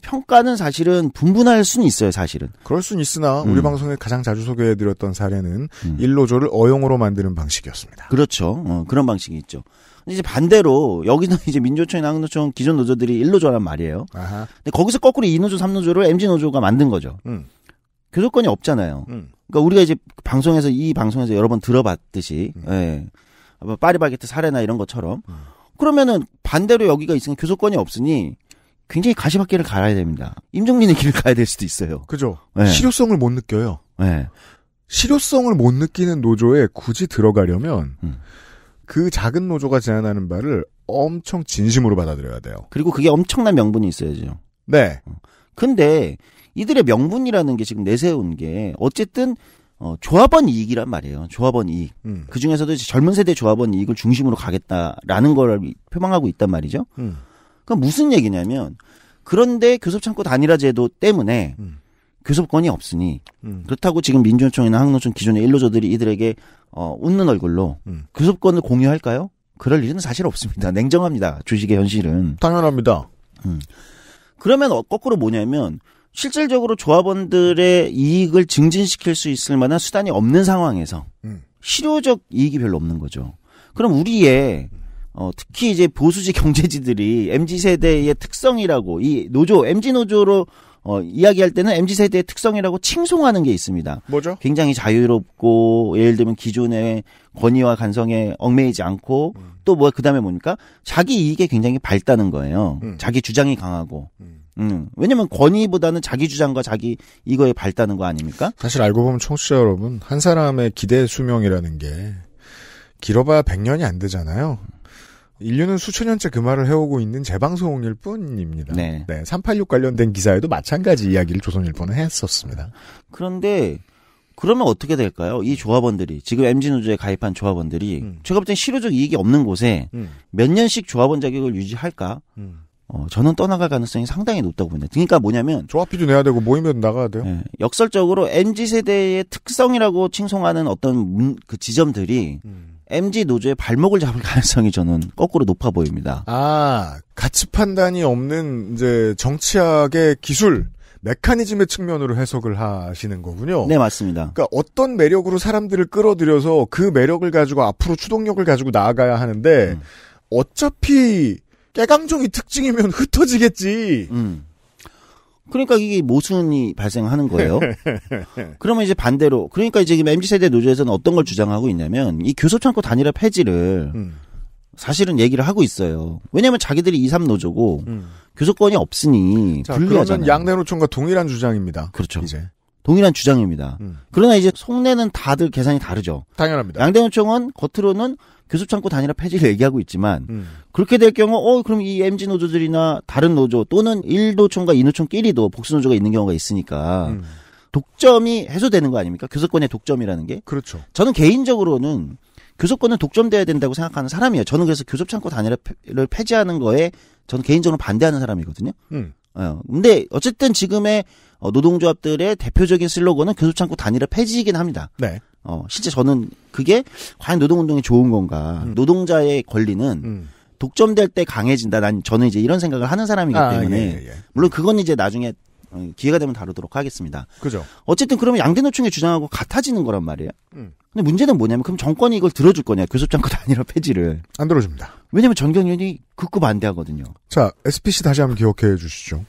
평가는 사실은 분분할 수는 있어요, 사실은. 그럴 수는 있으나 우리 방송에 가장 자주 소개해드렸던 사례는 1노조를 어용으로 만드는 방식이었습니다. 그렇죠. 그런 방식이 있죠. 이제 반대로 여기는 이제 민주노총이나 항노총 기존 노조들이 1노조란 말이에요. 아하. 근데 거기서 거꾸로 2노조, 3노조를 MZ노조가 만든 거죠. 교섭권이 없잖아요. 그러니까 우리가 이제 방송에서 이 방송에서 여러 번 들어봤듯이 예. 파리바게트 사례나 이런 것처럼 그러면은 반대로 여기가 있으니 교섭권이 없으니 굉장히 가시밭길을 갈아야 됩니다. 임종민의 길을 가야 될 수도 있어요. 그죠. 네. 실효성을 못 느껴요. 네. 실효성을 못 느끼는 노조에 굳이 들어가려면 그 작은 노조가 제안하는 바를 엄청 진심으로 받아들여야 돼요. 그리고 그게 엄청난 명분이 있어야죠. 네. 근데 이들의 명분이라는 게 지금 내세운 게 어쨌든 조합원 이익이란 말이에요. 조합원 이익. 그중에서도 젊은 세대 조합원 이익을 중심으로 가겠다라는 걸 표방하고 있단 말이죠. 그럼 무슨 얘기냐면 그런데 교섭창구 단일화 제도 때문에 교섭권이 없으니 그렇다고 지금 민주노총이나 항노총 기존의 1노조들이 이들에게 웃는 얼굴로 교섭권을 공유할까요? 그럴 일은 사실 없습니다. 냉정합니다. 주식의 현실은. 당연합니다. 그러면 거꾸로 뭐냐면 실질적으로 조합원들의 이익을 증진시킬 수 있을 만한 수단이 없는 상황에서 실효적 이익이 별로 없는 거죠. 그럼 우리의 특히 이제 보수지 경제지들이 MZ세대의 특성이라고, 이 노조, MZ노조로, 이야기할 때는 MZ세대의 특성이라고 칭송하는 게 있습니다. 뭐죠? 굉장히 자유롭고, 예를 들면 기존의 권위와 간성에 얽매이지 않고, 또 뭐, 그 다음에 뭡니까? 자기 이익에 굉장히 밝다는 거예요. 자기 주장이 강하고. 왜냐면 권위보다는 자기 주장과 자기 이거에 밝다는 거 아닙니까? 사실 알고 보면 청취자 여러분, 한 사람의 기대 수명이라는 게, 길어봐야 100년이 안 되잖아요. 인류는 수천 년째 그 말을 해오고 있는 재방송일 뿐입니다. 네. 네, 386 관련된 기사에도 마찬가지 이야기를 조선일보는 했었습니다. 그런데 그러면 어떻게 될까요? 이 조합원들이 지금 MZ노조에 가입한 조합원들이 제가 볼 땐 실효적 이익이 없는 곳에 몇 년씩 조합원 자격을 유지할까? 저는 떠나갈 가능성이 상당히 높다고 봅니다. 그러니까 뭐냐면 조합비도 내야 되고 모이면 나가야 돼요. 네, 역설적으로 MZ세대의 특성이라고 칭송하는 어떤 그 지점들이 MZ노조의 발목을 잡을 가능성이 저는 거꾸로 높아 보입니다. 아, 가치 판단이 없는 이제 정치학의 기술, 메커니즘의 측면으로 해석을 하시는 거군요. 네, 맞습니다. 그러니까 어떤 매력으로 사람들을 끌어들여서 그 매력을 가지고 앞으로 추동력을 가지고 나아가야 하는데 어차피 깨강종이 특징이면 흩어지겠지. 그러니까 이게 모순이 발생하는 거예요. 그러면 이제 반대로 그러니까 이제 MZ세대 노조에서는 어떤 걸 주장하고 있냐면 이 교섭창구 단일화 폐지를 사실은 얘기를 하고 있어요. 왜냐하면 자기들이 2, 3노조고 교섭권이 없으니 자, 불리하잖아요. 그러면 양내노총과 동일한 주장입니다. 그렇죠. 이제. 동일한 주장입니다. 그러나 이제 속내는 다들 계산이 다르죠. 당연합니다. 양대노총은 겉으로는 교섭창구 단일화 폐지를 얘기하고 있지만 그렇게 될 경우 그럼 이 MZ노조들이나 다른 노조 또는 1노총과 2노총끼리도 복수노조가 있는 경우가 있으니까 독점이 해소되는 거 아닙니까? 교섭권의 독점이라는 게. 그렇죠. 저는 개인적으로는 교섭권은 독점돼야 된다고 생각하는 사람이에요. 저는 그래서 교섭창구 단일화를 폐지하는 거에 저는 개인적으로 반대하는 사람이거든요. 근데 어쨌든 지금의 노동조합들의 대표적인 슬로건은 교섭창구 단일화 폐지이긴 합니다. 네. 실제 저는 그게 과연 노동운동이 좋은 건가? 노동자의 권리는 독점될 때 강해진다. 저는 이제 이런 생각을 하는 사람이기 때문에 예. 물론 그건 이제 나중에 기회가 되면 다루도록 하겠습니다. 그죠. 어쨌든 그러면 양대노총의 주장하고 같아지는 거란 말이에요. 근데 문제는 뭐냐면 그럼 정권이 이걸 들어줄 거냐? 교섭창구 단일화 폐지를 안 들어줍니다. 왜냐면 전경련이 극구 반대하거든요. 자, SPC 다시 한번 기억해 주시죠.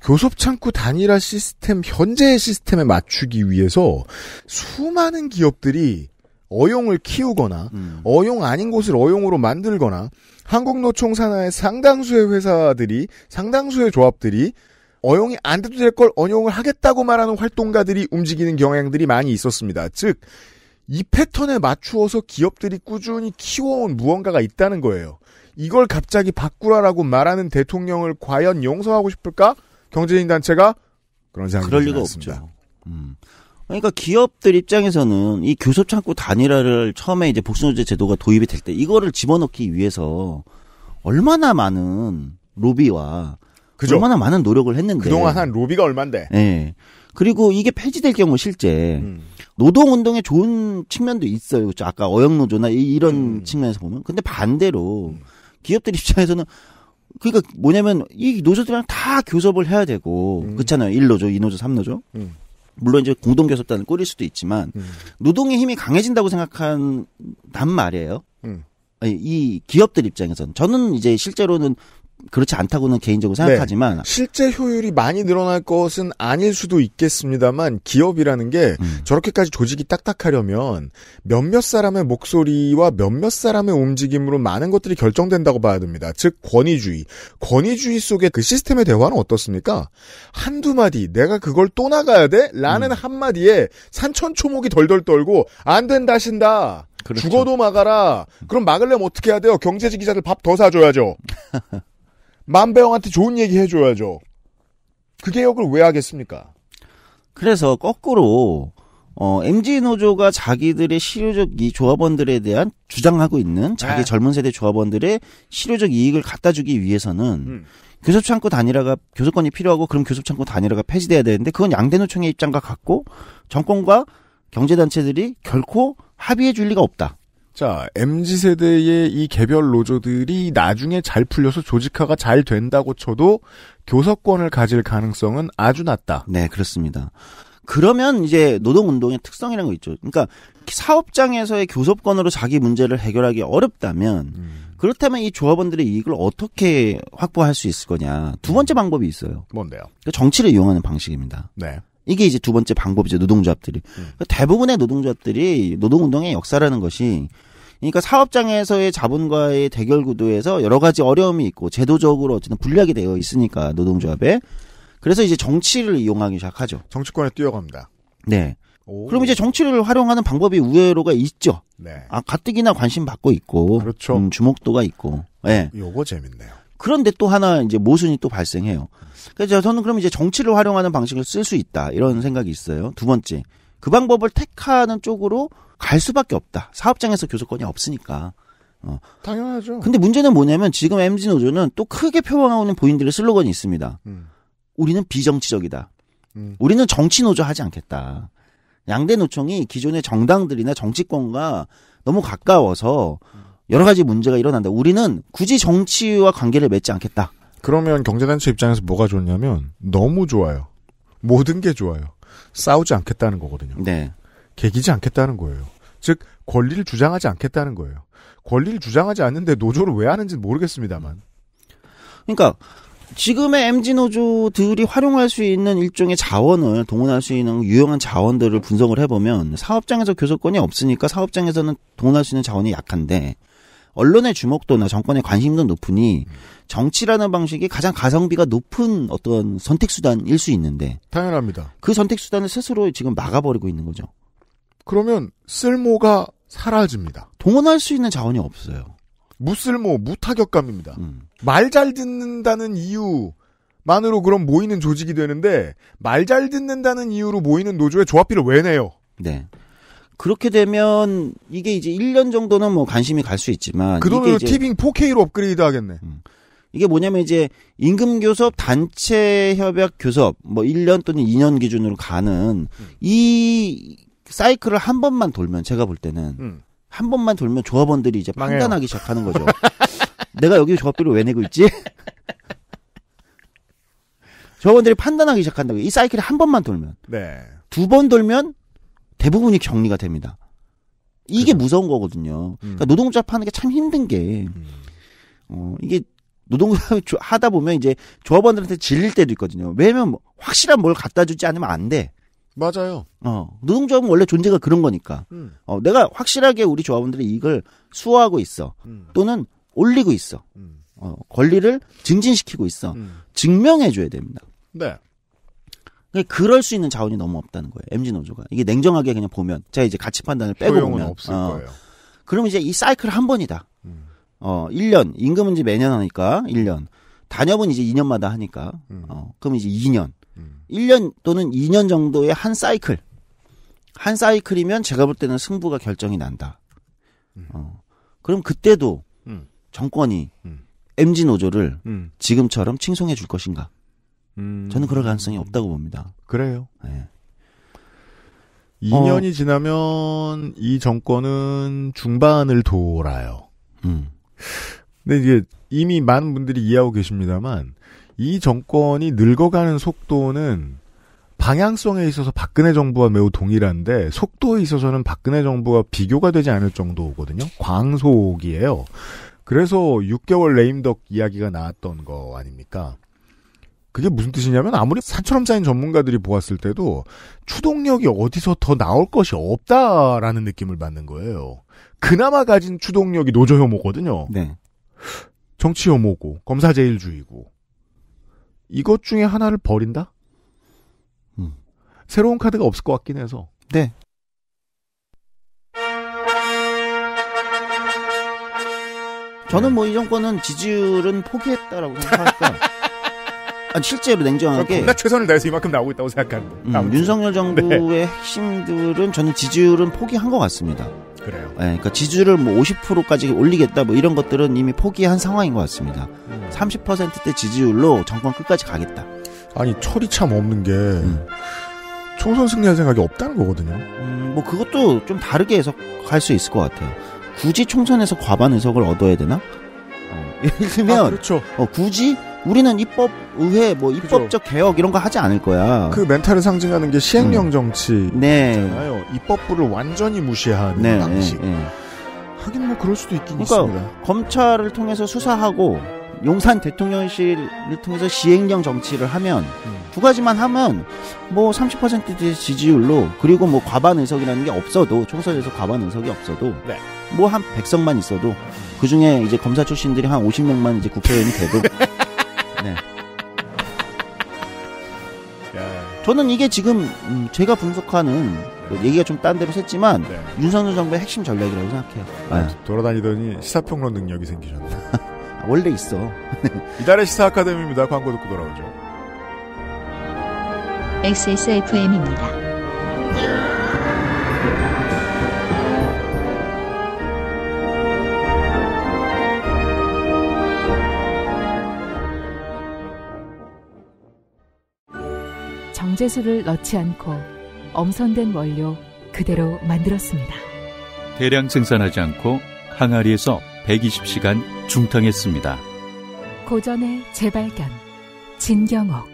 교섭창구 단일화 시스템 현재의 시스템에 맞추기 위해서 수많은 기업들이 어용을 키우거나 어용 아닌 곳을 어용으로 만들거나 한국노총 산하의 상당수의 회사들이 상당수의 조합들이 어용이 안 돼도 될 걸 어용을 하겠다고 말하는 활동가들이 움직이는 경향들이 많이 있었습니다. 즉 이 패턴에 맞추어서 기업들이 꾸준히 키워온 무언가가 있다는 거예요. 이걸 갑자기 바꾸라라고 말하는 대통령을 과연 용서하고 싶을까? 경제인단체가 그런 생각이 그럴 리가 않습니다. 없죠. 그러니까 기업들 입장에서는 이 교섭 창구 단일화를 처음에 이제 복수노제 제도가 도입이 될 때 이거를 집어넣기 위해서 얼마나 많은 로비와 그죠. 얼마나 많은 노력을 했는데 그동안 한 로비가 얼만데. 네. 그리고 이게 폐지될 경우 실제 노동운동에 좋은 측면도 있어요. 그렇죠? 아까 어영노조나 이런 측면에서 보면. 근데 반대로 기업들 입장에서는 그러니까 뭐냐면 이 노조들이랑 다 교섭을 해야 되고 그렇잖아요. 1노조, 2노조, 3노조. 물론 이제 공동교섭단을 꾸릴 수도 있지만 노동의 힘이 강해진다고 생각한 단 말이에요. 아니, 이 기업들 입장에서는 저는 이제 실제로는 그렇지 않다고는 개인적으로 생각하지만 네. 실제 효율이 많이 늘어날 것은 아닐 수도 있겠습니다만 기업이라는 게 저렇게까지 조직이 딱딱하려면 몇몇 사람의 목소리와 몇몇 사람의 움직임으로 많은 것들이 결정된다고 봐야 됩니다. 즉 권위주의 속에 그 시스템의 대화는 어떻습니까? 한두 마디 내가 그걸 또 나가야 돼? 라는 한마디에 산천초목이 덜덜 떨고 안 된다 신다. 그렇죠. 죽어도 막아라. 그럼 막으려면 어떻게 해야 돼요? 경제지 기자들 밥 더 사줘야죠. 만배영한테 좋은 얘기 해줘야죠. 그 개혁을 왜 하겠습니까? 그래서 거꾸로 MZ노조가 자기들의 실효적 이 조합원들에 대한 주장하고 있는 자기 젊은 세대 조합원들의 실효적 이익을 갖다주기 위해서는 교섭창구 단일화가 교섭권이 필요하고 그럼 교섭창구 단일화가 폐지돼야 되는데 그건 양대노총의 입장과 같고 정권과 경제단체들이 결코 합의해 줄 리가 없다. 자, MZ세대의 이 개별 노조들이 나중에 잘 풀려서 조직화가 잘 된다고 쳐도 교섭권을 가질 가능성은 아주 낮다. 네, 그렇습니다. 그러면 이제 노동운동의 특성이라는 거 있죠. 그러니까 사업장에서의 교섭권으로 자기 문제를 해결하기 어렵다면 그렇다면 이 조합원들의 이익을 어떻게 확보할 수 있을 거냐. 두 번째 방법이 있어요. 뭔데요? 그러니까 정치를 이용하는 방식입니다. 네. 이게 이제 두 번째 방법이죠. 노동조합들이. 그러니까 대부분의 노동조합들이 노동운동의 역사라는 것이 그러니까 사업장에서의 자본과의 대결 구도에서 여러 가지 어려움이 있고 제도적으로 어쨌든 불리하게 되어 있으니까 노동조합에. 그래서 이제 정치를 이용하기 시작하죠. 정치권에 뛰어갑니다. 네. 오. 그럼 이제 정치를 활용하는 방법이 우회로가 있죠. 네. 아, 가뜩이나 관심 받고 있고. 그렇죠. 주목도가 있고. 네. 요거 재밌네요. 그런데 또 하나 이제 모순이 또 발생해요. 그래서 저는 그럼 이제 정치를 활용하는 방식을 쓸 수 있다 이런 생각이 있어요. 두 번째, 그 방법을 택하는 쪽으로 갈 수밖에 없다. 사업장에서 교섭권이 없으니까. 당연하죠. 근데 문제는 뭐냐면 지금 MZ노조는 또 크게 표방하는 본인들의 슬로건이 있습니다. 우리는 비정치적이다. 우리는 정치노조 하지 않겠다. 양대 노총이 기존의 정당들이나 정치권과 너무 가까워서 여러 가지 문제가 일어난다. 우리는 굳이 정치와 관계를 맺지 않겠다. 그러면 경제단체 입장에서 뭐가 좋냐면 너무 좋아요. 모든 게 좋아요. 싸우지 않겠다는 거거든요. 네. 개기지 않겠다는 거예요. 즉 권리를 주장하지 않겠다는 거예요. 권리를 주장하지 않는데 노조를 왜 하는지는 모르겠습니다만. 그러니까 지금의 MZ노조들이 활용할 수 있는 일종의 자원을 동원할 수 있는 유용한 자원들을 분석을 해보면 사업장에서 교섭권이 없으니까 사업장에서는 동원할 수 있는 자원이 약한데 언론의 주목도나 정권의 관심도 높으니 정치라는 방식이 가장 가성비가 높은 어떤 선택수단일 수 있는데 당연합니다. 그 선택수단을 스스로 지금 막아버리고 있는 거죠. 그러면 쓸모가 사라집니다. 동원할 수 있는 자원이 없어요. 무쓸모, 무타격감입니다. 말 잘 듣는다는 이유만으로 그럼 모이는 조직이 되는데 말 잘 듣는다는 이유로 모이는 노조의 조합비를 왜 내요? 네. 그렇게 되면 이게 이제 1년 정도는 뭐 관심이 갈 수 있지만 그 돈으로 티빙 4K로 업그레이드 하겠네. 이게 뭐냐면 이제 임금 교섭, 단체 협약 교섭 뭐 1년 또는 2년 기준으로 가는 이 사이클을 한 번만 돌면 제가 볼 때는 한 번만 돌면 조합원들이 이제 망해요. 판단하기 시작하는 거죠. 내가 여기 조합비를 왜 내고 있지? 조합원들이 판단하기 시작한다고. 이 사이클을 한 번만 돌면. 네. 두 번 돌면 대부분이 격리가 됩니다. 이게 그래. 무서운 거거든요. 그러니까 노동조합 하는 게 참 힘든 게 이게 노동조합 하다 보면 이제 조합원들한테 질릴 때도 있거든요. 왜냐면 확실한 뭘 갖다 주지 않으면 안 돼. 맞아요. 노동조합은 원래 존재가 그런 거니까. 내가 확실하게 우리 조합원들이 이익을 수호하고 있어. 또는 올리고 있어. 권리를 증진시키고 있어. 증명해줘야 됩니다. 네. 그럴 수 있는 자원이 너무 없다는 거예요. MZ노조가. 이게 냉정하게 그냥 보면, 제가 이제 가치 판단을 빼고 보면. 없을 거예요. 그러면 이제 이 사이클 한 번이다. 1년. 임금은 이제 매년 하니까 1년. 단협은 이제 2년마다 하니까. 그럼 이제 2년. 1년 또는 2년 정도의 한 사이클. 한 사이클이면 제가 볼 때는 승부가 결정이 난다. 그럼 그때도 정권이 MZ노조를 지금처럼 칭송해 줄 것인가? 저는 그럴 가능성이 없다고 봅니다. 그래요. 네. 2년이 지나면 이 정권은 중반을 돌아요. 근데 이게 이미 많은 분들이 이해하고 계십니다만 이 정권이 늙어가는 속도는 방향성에 있어서 박근혜 정부와 매우 동일한데 속도에 있어서는 박근혜 정부와 비교가 되지 않을 정도거든요. 광속이에요. 그래서 6개월 레임덕 이야기가 나왔던 거 아닙니까? 그게 무슨 뜻이냐면 아무리 산처럼 쌓인 전문가들이 보았을 때도 추동력이 어디서 더 나올 것이 없다라는 느낌을 받는 거예요. 그나마 가진 추동력이 노조 혐오거든요. 네. 정치 혐오고 검사 제일주의고. 이것 중에 하나를 버린다? 새로운 카드가 없을 것 같긴 해서. 네. 저는 뭐 이 정권은 지지율은 포기했다라고 생각하니까. 아니, 실제로 냉정하게. 나 최선을 다해서 이만큼 나오고 있다고 생각하는데. 윤석열 정부의 네. 핵심들은 저는 지지율은 포기한 것 같습니다. 그래요. 네, 그러니까 지지율을 뭐 50%까지 올리겠다 뭐 이런 것들은 이미 포기한 상황인 것 같습니다. 30%대 지지율로 정권 끝까지 가겠다. 아니 철이 참 없는 게 총선 승리할 생각이 없다는 거거든요. 뭐 그것도 좀 다르게 해석할 수 있을 것 같아요. 굳이 총선에서 과반 의석을 얻어야 되나? 예를 들면 그렇죠. 굳이 우리는 입법 의회 뭐 입법적 그죠. 개혁 이런 거 하지 않을 거야. 그 멘탈을 상징하는 게 시행령 정치잖아요. 네. 입법부를 완전히 무시하는 네, 방식. 네, 네. 하긴 뭐 그럴 수도 있긴 그러니까 있습니다. 검찰을 통해서 수사하고 용산 대통령실을 통해서 시행령 정치를 하면 두 가지만 하면 뭐 30%대 지지율로 그리고 뭐 과반 의석이라는 게 없어도 총선에서 과반 의석이 없어도 네. 뭐 한 100석만 있어도 그 중에 이제 검사 출신들이 한 50명만 이제 국회의원이 돼도. 네. 저는 이게 지금 제가 분석하는 네. 얘기가 좀 딴 데로 샜지만 네. 윤석열 정부의 핵심 전략이라고 생각해요. 네. 돌아다니더니 시사평론 능력이 생기셨네. 원래 있어. 이달의 시사 아카데미입니다. 광고 듣고 돌아오죠. XSFM입니다. 정제수를 넣지 않고 엄선된 원료 그대로 만들었습니다. 대량 생산하지 않고 항아리에서 120시간 중탕했습니다. 고전의 재발견 진경옥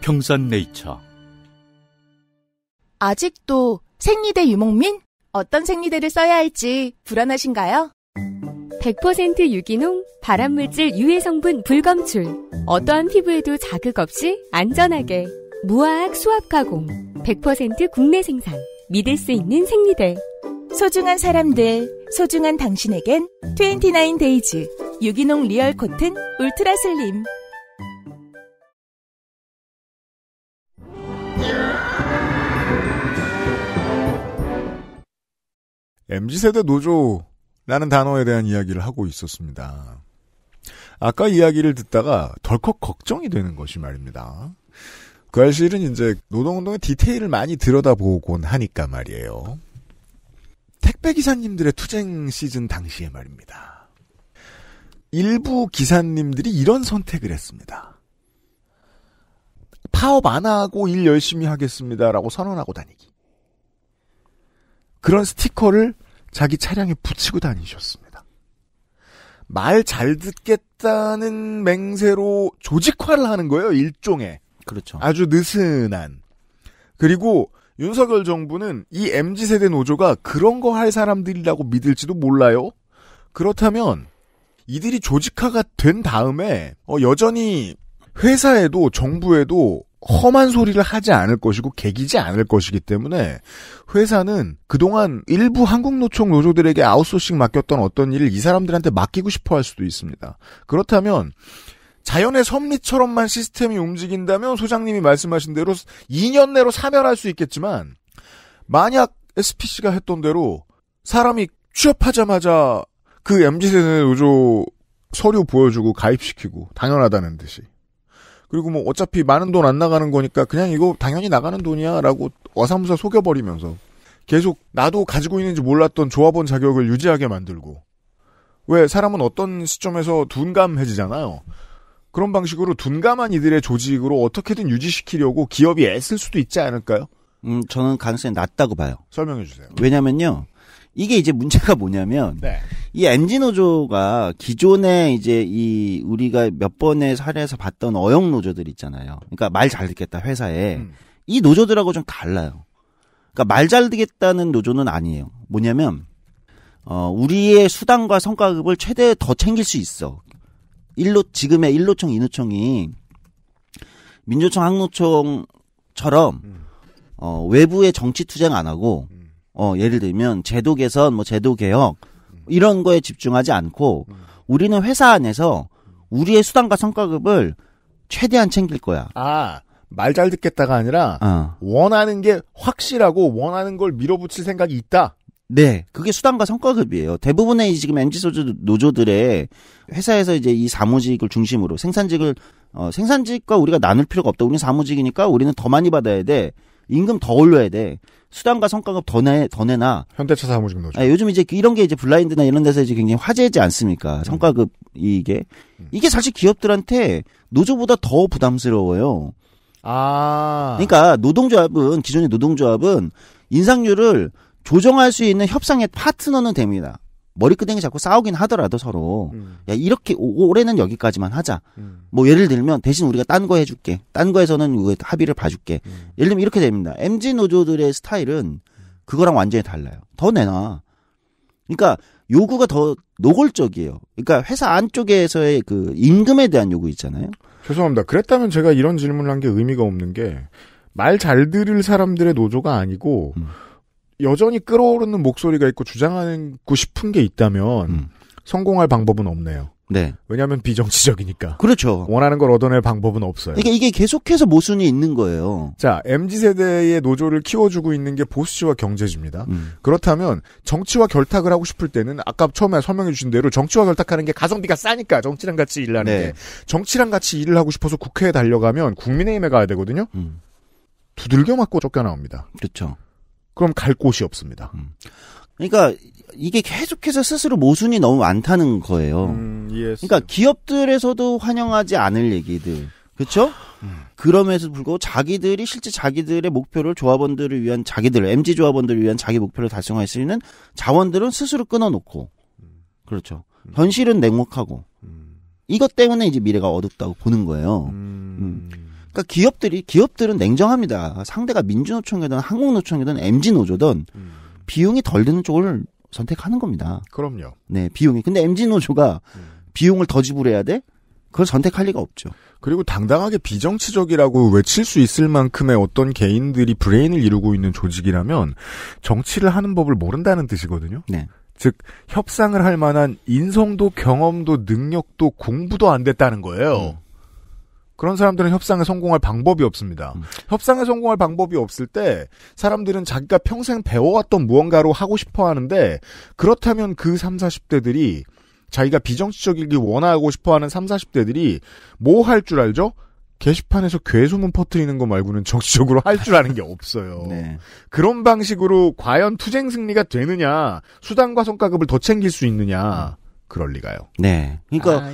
평산네이처. 아직도 생리대 유목민? 어떤 생리대를 써야 할지 불안하신가요? 100% 유기농, 발암물질 유해 성분 불검출. 어떠한 피부에도 자극 없이 안전하게 무화학 수압 가공, 100% 국내 생산, 믿을 수 있는 생리대. 소중한 사람들, 소중한 당신에겐 29 데이즈 유기농 리얼 코튼 울트라 슬림. MZ세대 노조라는 단어에 대한 이야기를 하고 있었습니다. 아까 이야기를 듣다가 덜컥 걱정이 되는 것이 말입니다. 그 사실은 이제 노동운동의 디테일을 많이 들여다보곤 하니까 말이에요. 택배기사님들의 투쟁 시즌 당시에 말입니다. 일부 기사님들이 이런 선택을 했습니다. 파업 안 하고 일 열심히 하겠습니다라고 선언하고 다니기. 그런 스티커를 자기 차량에 붙이고 다니셨습니다. 말 잘 듣겠다는 맹세로 조직화를 하는 거예요. 일종의. 그렇죠. 아주 느슨한. 그리고 윤석열 정부는 이 MZ세대 노조가 그런 거 할 사람들이라고 믿을지도 몰라요. 그렇다면 이들이 조직화가 된 다음에 여전히 회사에도 정부에도 험한 소리를 하지 않을 것이고 개기지 않을 것이기 때문에 회사는 그동안 일부 한국노총 노조들에게 아웃소싱 맡겼던 어떤 일을 이 사람들한테 맡기고 싶어 할 수도 있습니다. 그렇다면 자연의 섭리처럼만 시스템이 움직인다면 소장님이 말씀하신 대로 2년 내로 사멸할 수 있겠지만 만약 SPC가 했던 대로 사람이 취업하자마자 그 MZ세대 노조 서류 보여주고 가입시키고 당연하다는 듯이 그리고 뭐 어차피 많은 돈 안 나가는 거니까 그냥 이거 당연히 나가는 돈이야 라고 어사무사 속여버리면서 계속 나도 가지고 있는지 몰랐던 조합원 자격을 유지하게 만들고 왜 사람은 어떤 시점에서 둔감해지잖아요. 그런 방식으로 둔감한 이들의 조직으로 어떻게든 유지시키려고 기업이 애쓸 수도 있지 않을까요? 저는 가능성이 낮다고 봐요. 설명해 주세요. 왜냐면요. 이게 이제 문제가 뭐냐면, 네. 이 MZ노조가 기존에 이제 이 우리가 몇 번의 사례에서 봤던 어영노조들 있잖아요. 그러니까 말 잘 듣겠다, 회사에. 이 노조들하고 좀 달라요. 그러니까 말 잘 듣겠다는 노조는 아니에요. 뭐냐면, 우리의 수당과 성과급을 최대 더 챙길 수 있어. 지금의 일노총, 이노총이 민주노총, 항노총처럼, 외부의 정치 투쟁 안 하고, 예를 들면 제도 개선, 뭐 제도 개혁 이런 거에 집중하지 않고 우리는 회사 안에서 우리의 수당과 성과급을 최대한 챙길 거야. 아, 말 잘 듣겠다가 아니라 원하는 게 확실하고 원하는 걸 밀어붙일 생각이 있다. 네, 그게 수당과 성과급이에요. 대부분의 지금 MZ노조 노조들의 회사에서 이제 이 사무직을 중심으로 생산직을 생산직과 우리가 나눌 필요가 없다. 우리는 사무직이니까 우리는 더 많이 받아야 돼. 임금 더 올려야 돼. 수당과 성과급 더 내놔. 현대차 사무직 노조. 아, 요즘 이제 이런 게 이제 블라인드나 이런 데서 이제 굉장히 화제지 않습니까? 성과급 이게 사실 기업들한테 노조보다 더 부담스러워요. 아. 그러니까 기존의 노동조합은 인상률을 조정할 수 있는 협상의 파트너는 됩니다. 머리끄댕이 자꾸 싸우긴 하더라도 서로 야 이렇게 올해는 여기까지만 하자. 뭐 예를 들면 대신 우리가 딴 거 해줄게. 딴 거에서는 합의를 봐줄게. 예를 들면 이렇게 됩니다. MZ 노조들의 스타일은 그거랑 완전히 달라요. 더 내놔. 그러니까 요구가 더 노골적이에요. 그러니까 회사 안쪽에서의 그 임금에 대한 요구 있잖아요. 죄송합니다. 그랬다면 제가 이런 질문을 한 게 의미가 없는 게 말 잘 들을 사람들의 노조가 아니고 여전히 끌어오르는 목소리가 있고 주장하고 싶은 게 있다면 성공할 방법은 없네요. 네. 왜냐하면 비정치적이니까. 그렇죠. 원하는 걸 얻어낼 방법은 없어요. 이게 계속해서 모순이 있는 거예요. 자, MZ세대의 노조를 키워주고 있는 게 보수지와 경제지입니다. 그렇다면 정치와 결탁을 하고 싶을 때는 아까 처음에 설명해 주신 대로 정치와 결탁하는 게 가성비가 싸니까 정치랑 같이 일하는 게 정치랑 같이 일을 하고 싶어서 국회에 달려가면 국민의힘에 가야 되거든요. 두들겨 맞고 쫓겨나옵니다. 그렇죠. 그럼 갈 곳이 없습니다. 그러니까 이게 계속해서 스스로 모순이 너무 많다는 거예요. 그러니까 기업들에서도 환영하지 않을 얘기들. 그렇죠? 그럼에도 불구하고 자기들이 실제 자기들의 목표를 조합원들을 위한 MZ 조합원들을 위한 자기 목표를 달성할 수 있는 자원들은 스스로 끊어놓고. 그렇죠. 현실은 냉혹하고. 이것 때문에 이제 미래가 어둡다고 보는 거예요. 그러니까 기업들은 냉정합니다. 상대가 민주노총이든 한국노총이든 MZ노조든 비용이 덜 드는 쪽을 선택하는 겁니다. 그럼요. 네, 비용이. 근데 MZ노조가 비용을 더 지불해야 돼? 그걸 선택할 리가 없죠. 그리고 당당하게 비정치적이라고 외칠 수 있을 만큼의 어떤 개인들이 브레인을 이루고 있는 조직이라면 정치를 하는 법을 모른다는 뜻이거든요. 네. 즉 협상을 할 만한 인성도 경험도 능력도 공부도 안 됐다는 거예요. 그런 사람들은 협상에 성공할 방법이 없습니다. 협상에 성공할 방법이 없을 때 사람들은 자기가 평생 배워왔던 무언가로 하고 싶어 하는데 그렇다면 그 30, 40대들이 자기가 비정치적이기 원하고 싶어하는 30, 40대들이 뭐 할 줄 알죠? 게시판에서 괴소문 퍼뜨리는 거 말고는 정치적으로 할 줄 아는 게 없어요. 네. 그런 방식으로 과연 투쟁 승리가 되느냐 수당과 성과급을 더 챙길 수 있느냐 그럴 리가요. 네. 그러니까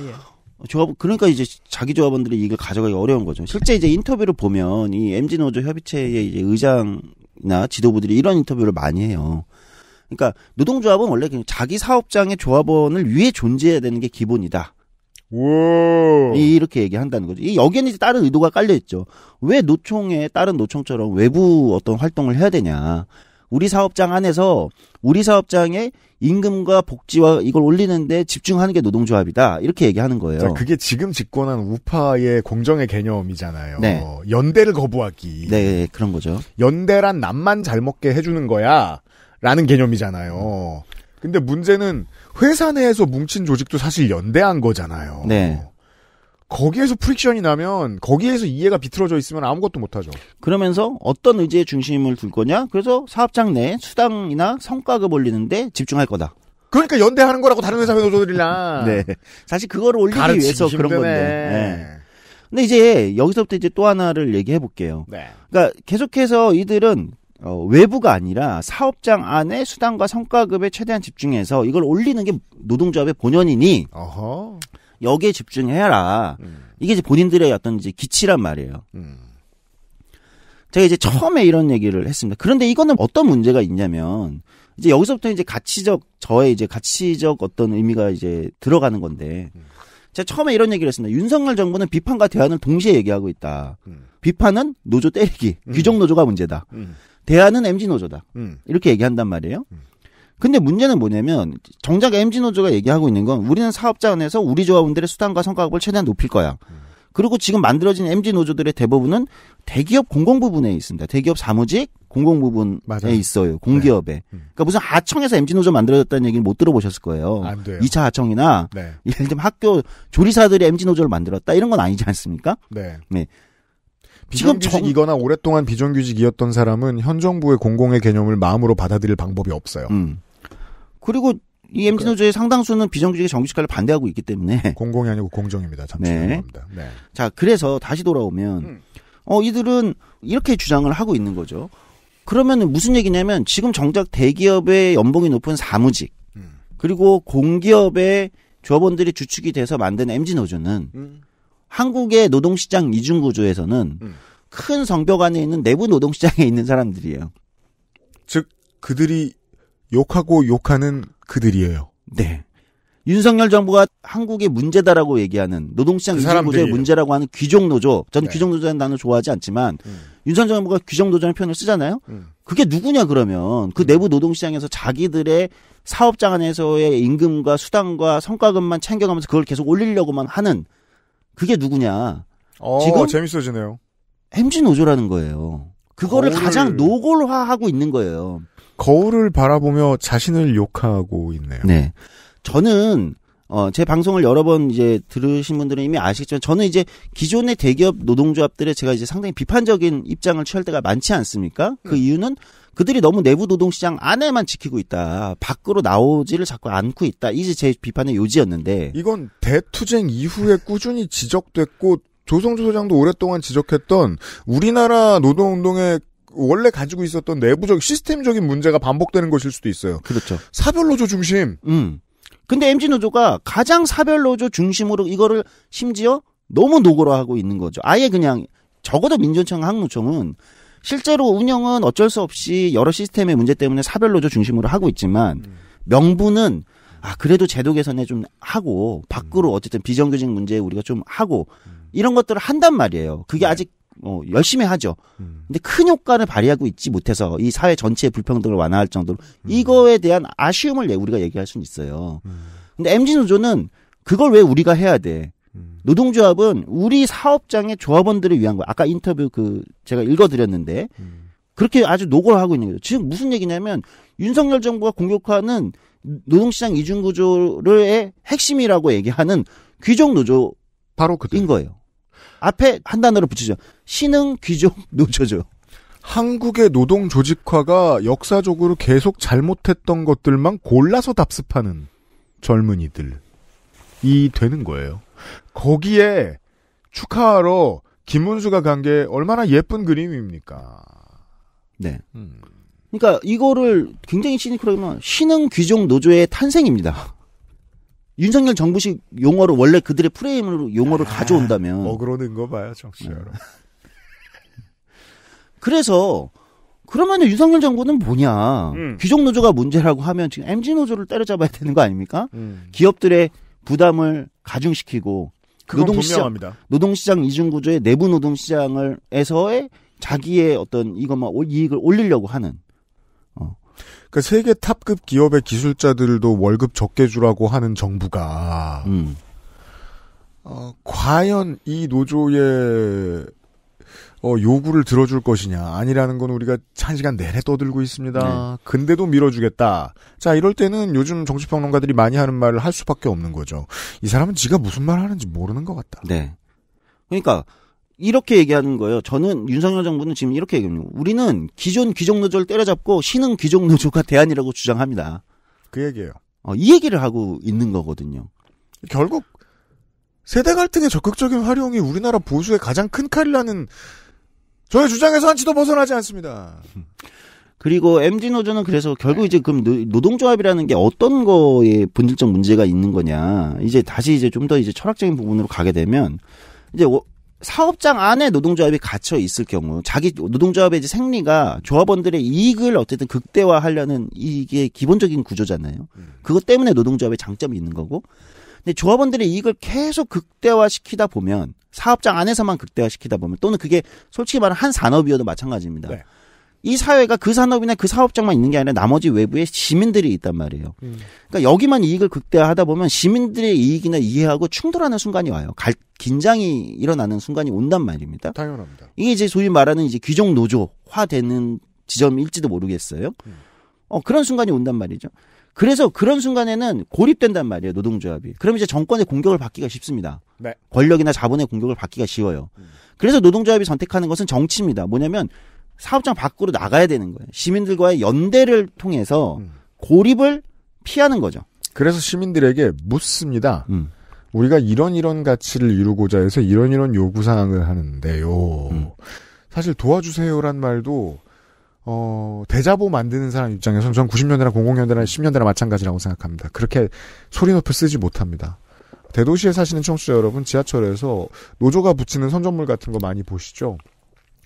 그러니까 이제 자기 조합원들이 이걸 가져가기 어려운 거죠. 실제 이제 인터뷰를 보면 이 MZ노조 협의체의 이제 의장이나 지도부들이 이런 인터뷰를 많이 해요. 그러니까 노동조합은 원래 그냥 자기 사업장의 조합원을 위해 존재해야 되는 게 기본이다. 오. 이렇게 얘기한다는 거죠. 여기에는 이제 다른 의도가 깔려 있죠. 왜 노총에 다른 노총처럼 외부 어떤 활동을 해야 되냐. 우리 사업장 안에서 우리 사업장의 임금과 복지와 이걸 올리는 데 집중하는 게 노동조합이다. 이렇게 얘기하는 거예요. 자, 그게 지금 집권한 우파의 공정의 개념이잖아요. 네. 연대를 거부하기. 네, 그런 거죠. 연대란 남만 잘 먹게 해주는 거야. 라는 개념이잖아요. 근데 문제는 회사 내에서 뭉친 조직도 사실 연대한 거잖아요. 네. 거기에서 프릭션이 나면 거기에서 이해가 비틀어져 있으면 아무것도 못하죠. 그러면서 어떤 의지의 중심을 둘 거냐? 그래서 사업장 내 수당이나 성과급 올리는데 집중할 거다. 그러니까 연대하는 거라고 다른 회사 노조들이랑. 네. 사실 그거를 올리기 위해서 힘드네. 그런 건데. 네. 근데 이제 여기서부터 이제 또 하나를 얘기해 볼게요. 네. 그러니까 계속해서 이들은 외부가 아니라 사업장 안에 수당과 성과급에 최대한 집중해서 이걸 올리는 게 노동조합의 본연이니. 어허. 여기에 집중해라. 이게 이제 본인들의 어떤 이제 기치란 말이에요. 제가 이제 처음에 이런 얘기를 했습니다. 그런데 이거는 어떤 문제가 있냐면 이제 여기서부터 이제 저의 이제 가치적 어떤 의미가 이제 들어가는 건데 제가 처음에 이런 얘기를 했습니다. 윤석열 정부는 비판과 대안을 동시에 얘기하고 있다. 비판은 노조 때리기, 규정 노조가 문제다. 대안은 MZ노조다. 이렇게 얘기한단 말이에요. 근데 문제는 뭐냐면 정작 MZ노조가 얘기하고 있는 건 우리는 사업자 안에서 우리 조합원들의 수당과 성과급을 최대한 높일 거야. 그리고 지금 만들어진 MZ노조들의 대부분은 대기업 공공부분에 있습니다. 대기업 사무직 공공부분에 맞아요. 있어요. 공기업에. 네. 그러니까 무슨 하청에서 MZ노조 만들어졌다는 얘기는 못 들어보셨을 거예요. 안 돼요. 2차 하청이나 네. 예를 들면 학교 조리사들이 MZ노조를 만들었다. 이런 건 아니지 않습니까? 네. 네. 비정규직이거나 오랫동안 비정규직이었던 사람은 현 정부의 공공의 개념을 마음으로 받아들일 방법이 없어요. 그리고 이 MZ노조의 상당수는 비정규직의 정규직화를 반대하고 있기 때문에 공공이 아니고 공정입니다. 잠시 죄송합니다. 네. 네. 자, 그래서 다시 돌아오면 이들은 이렇게 주장을 하고 있는 거죠. 그러면 무슨 얘기냐면 지금 정작 대기업의 연봉이 높은 사무직 그리고 공기업의 조합원들이 주축이 돼서 만든 MZ노조는 한국의 노동시장 이중구조에서는 큰 성벽 안에 있는 내부 노동시장에 있는 사람들이에요. 즉 그들이 욕하고 욕하는 그들이에요. 네. 윤석열 정부가 한국의 문제다라고 얘기하는 노동시장 이중구조의 문제라고 하는 귀족노조. 저는 네. 귀족노조라는 단어 좋아하지 않지만 윤석열 정부가 귀족노조라는 표현을 쓰잖아요. 그게 누구냐 그러면 그 내부 노동시장에서 자기들의 사업장 안에서의 임금과 수당과 성과급만 챙겨가면서 그걸 계속 올리려고만 하는 그게 누구냐. 지금 재밌어지네요. MZ노조라는 거예요. 그거를 가장 노골화하고 있는 거예요. 거울을 바라보며 자신을 욕하고 있네요. 네. 저는, 제 방송을 여러 번 이제 들으신 분들은 이미 아시겠지만, 저는 이제 기존의 대기업 노동조합들에 제가 이제 상당히 비판적인 입장을 취할 때가 많지 않습니까? 그 이유는 그들이 너무 내부 노동시장 안에만 지키고 있다. 밖으로 나오지를 자꾸 않고 있다. 이제 제 비판의 요지였는데. 이건 대투쟁 이후에 꾸준히 지적됐고, 조성주 소장도 오랫동안 지적했던 우리나라 노동운동의 원래 가지고 있었던 내부적 시스템적인 문제가 반복되는 것일 수도 있어요. 그렇죠. 사별노조 중심. 근데 MZ노조가 가장 사별노조 중심으로 이거를 심지어 너무 노골화하고 있는 거죠. 아예 그냥 적어도 민주노총, 항노총은 실제로 운영은 어쩔 수 없이 여러 시스템의 문제 때문에 사별노조 중심으로 하고 있지만 명분은 그래도 제도 개선에 좀 하고 밖으로 어쨌든 비정규직 문제에 우리가 좀 하고 이런 것들을 한단 말이에요. 그게 네. 아직 열심히 하죠. 근데 큰 효과를 발휘하고 있지 못해서 이 사회 전체의 불평등을 완화할 정도로 이거에 대한 아쉬움을 우리가 얘기할 수는 있어요. 근데 MZ노조는 그걸 왜 우리가 해야 돼? 노동조합은 우리 사업장의 조합원들을 위한 거야. 아까 인터뷰 제가 읽어드렸는데 그렇게 아주 노골화하고 있는 거죠. 지금 무슨 얘기냐면 윤석열 정부가 공격하는 노동시장 이중구조의 핵심이라고 얘기하는 귀족노조 바로 그인 거예요. 앞에 한 단어를 붙이죠. 신흥 귀족 노조죠. 한국의 노동 조직화가 역사적으로 계속 잘못했던 것들만 골라서 답습하는 젊은이들이 되는 거예요. 거기에 축하하러 김문수가 간 게 얼마나 예쁜 그림입니까? 네. 그러니까 이거를 굉장히 시니컬하게 보면 신흥 귀족 노조의 탄생입니다. 윤석열 정부식 용어를 원래 그들의 프레임으로 용어를 가져온다면 어그러는 거 봐요, 정치 여러분. 그래서 그러면 윤석열 정부는 뭐냐? 귀족 노조가 문제라고 하면 지금 MZ 노조를 때려잡아야 되는 거 아닙니까? 기업들의 부담을 가중시키고 노동시장 이중 구조의 내부 노동 시장을에서의 자기의 어떤 이것만 이익을 올리려고 하는 그러니까 세계 탑급 기업의 기술자들도 월급 적게 주라고 하는 정부가 과연 이 노조의 요구를 들어줄 것이냐 아니라는 건 우리가 한 시간 내내 떠들고 있습니다. 네. 근데도 밀어주겠다. 자, 이럴 때는 요즘 정치평론가들이 많이 하는 말을 할 수밖에 없는 거죠. 이 사람은 지가 무슨 말 하는지 모르는 것 같다. 네. 그러니까 이렇게 얘기하는 거예요. 저는 윤석열 정부는 지금 이렇게 얘기합니다. 우리는 기존 귀족노조를 때려잡고 신흥 귀족노조가 대안이라고 주장합니다. 그 얘기예요. 이 얘기를 하고 있는 거거든요. 결국 세대 갈등의 적극적인 활용이 우리나라 보수의 가장 큰 칼이라는 저의 주장에서 한치도 벗어나지 않습니다. 그리고 MZ노조는 그래서 결국 이제 그럼 노동조합이라는 게 어떤 거에 본질적 문제가 있는 거냐. 이제 다시 이제 좀 더 이제 철학적인 부분으로 가게 되면 이제 사업장 안에 노동조합이 갇혀 있을 경우 자기 노동조합의 이제 생리가 조합원들의 이익을 어쨌든 극대화하려는 이게 기본적인 구조잖아요. 그것 때문에 노동조합의 장점이 있는 거고. 근데 조합원들의 이익을 계속 극대화시키다 보면 사업장 안에서만 극대화시키다 보면 또는 그게 솔직히 말하면 한 산업이어도 마찬가지입니다. 네. 이 사회가 그 산업이나 그 사업장만 있는 게 아니라 나머지 외부에 시민들이 있단 말이에요. 그러니까 여기만 이익을 극대화하다 보면 시민들의 이익이나 이해하고 충돌하는 순간이 와요. 긴장이 일어나는 순간이 온단 말입니다. 당연합니다. 이게 이제 소위 말하는 이제 귀족 노조화되는 지점일지도 모르겠어요. 그런 순간이 온단 말이죠. 그래서 그런 순간에는 고립된단 말이에요, 노동조합이. 그럼 이제 정권의 공격을 받기가 쉽습니다. 네. 권력이나 자본의 공격을 받기가 쉬워요. 그래서 노동조합이 선택하는 것은 정치입니다. 뭐냐면 사업장 밖으로 나가야 되는 거예요. 시민들과의 연대를 통해서 고립을 피하는 거죠. 그래서 시민들에게 묻습니다. 우리가 이런 가치를 이루고자 해서 이런 요구사항을 하는데요. 사실 도와주세요란 말도 대자보 만드는 사람 입장에서는 전 90년대나 00년대나 10년대나 마찬가지라고 생각합니다. 그렇게 소리 높여 쓰지 못합니다. 대도시에 사시는 청취자 여러분, 지하철에서 노조가 붙이는 선전물 같은 거 많이 보시죠?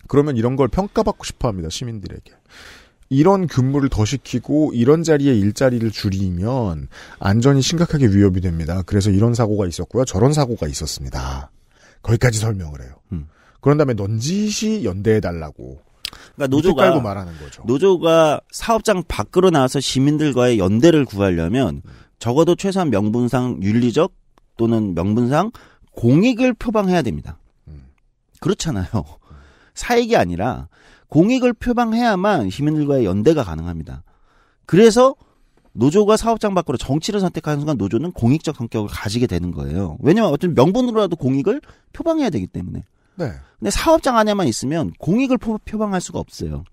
그러면 이런 걸 평가받고 싶어 합니다, 시민들에게. 이런 근무를 더 시키고 이런 자리에 일자리를 줄이면 안전이 심각하게 위협이 됩니다. 그래서 이런 사고가 있었고요, 저런 사고가 있었습니다. 거기까지 설명을 해요. 그런 다음에 넌지시 연대해달라고. 그러니까 노조가 말하는 거죠. 노조가 사업장 밖으로 나와서 시민들과의 연대를 구하려면 적어도 최소한 명분상 윤리적 또는 명분상 공익을 표방해야 됩니다. 그렇잖아요. 사익이 아니라 공익을 표방해야만 시민들과의 연대가 가능합니다. 그래서 노조가 사업장 밖으로 정치를 선택하는 순간 노조는 공익적 성격을 가지게 되는 거예요. 왜냐하면 어쨌든 명분으로라도 공익을 표방해야 되기 때문에. 네. 근데 사업장 안에만 있으면 공익을 표방할 수가 없어요.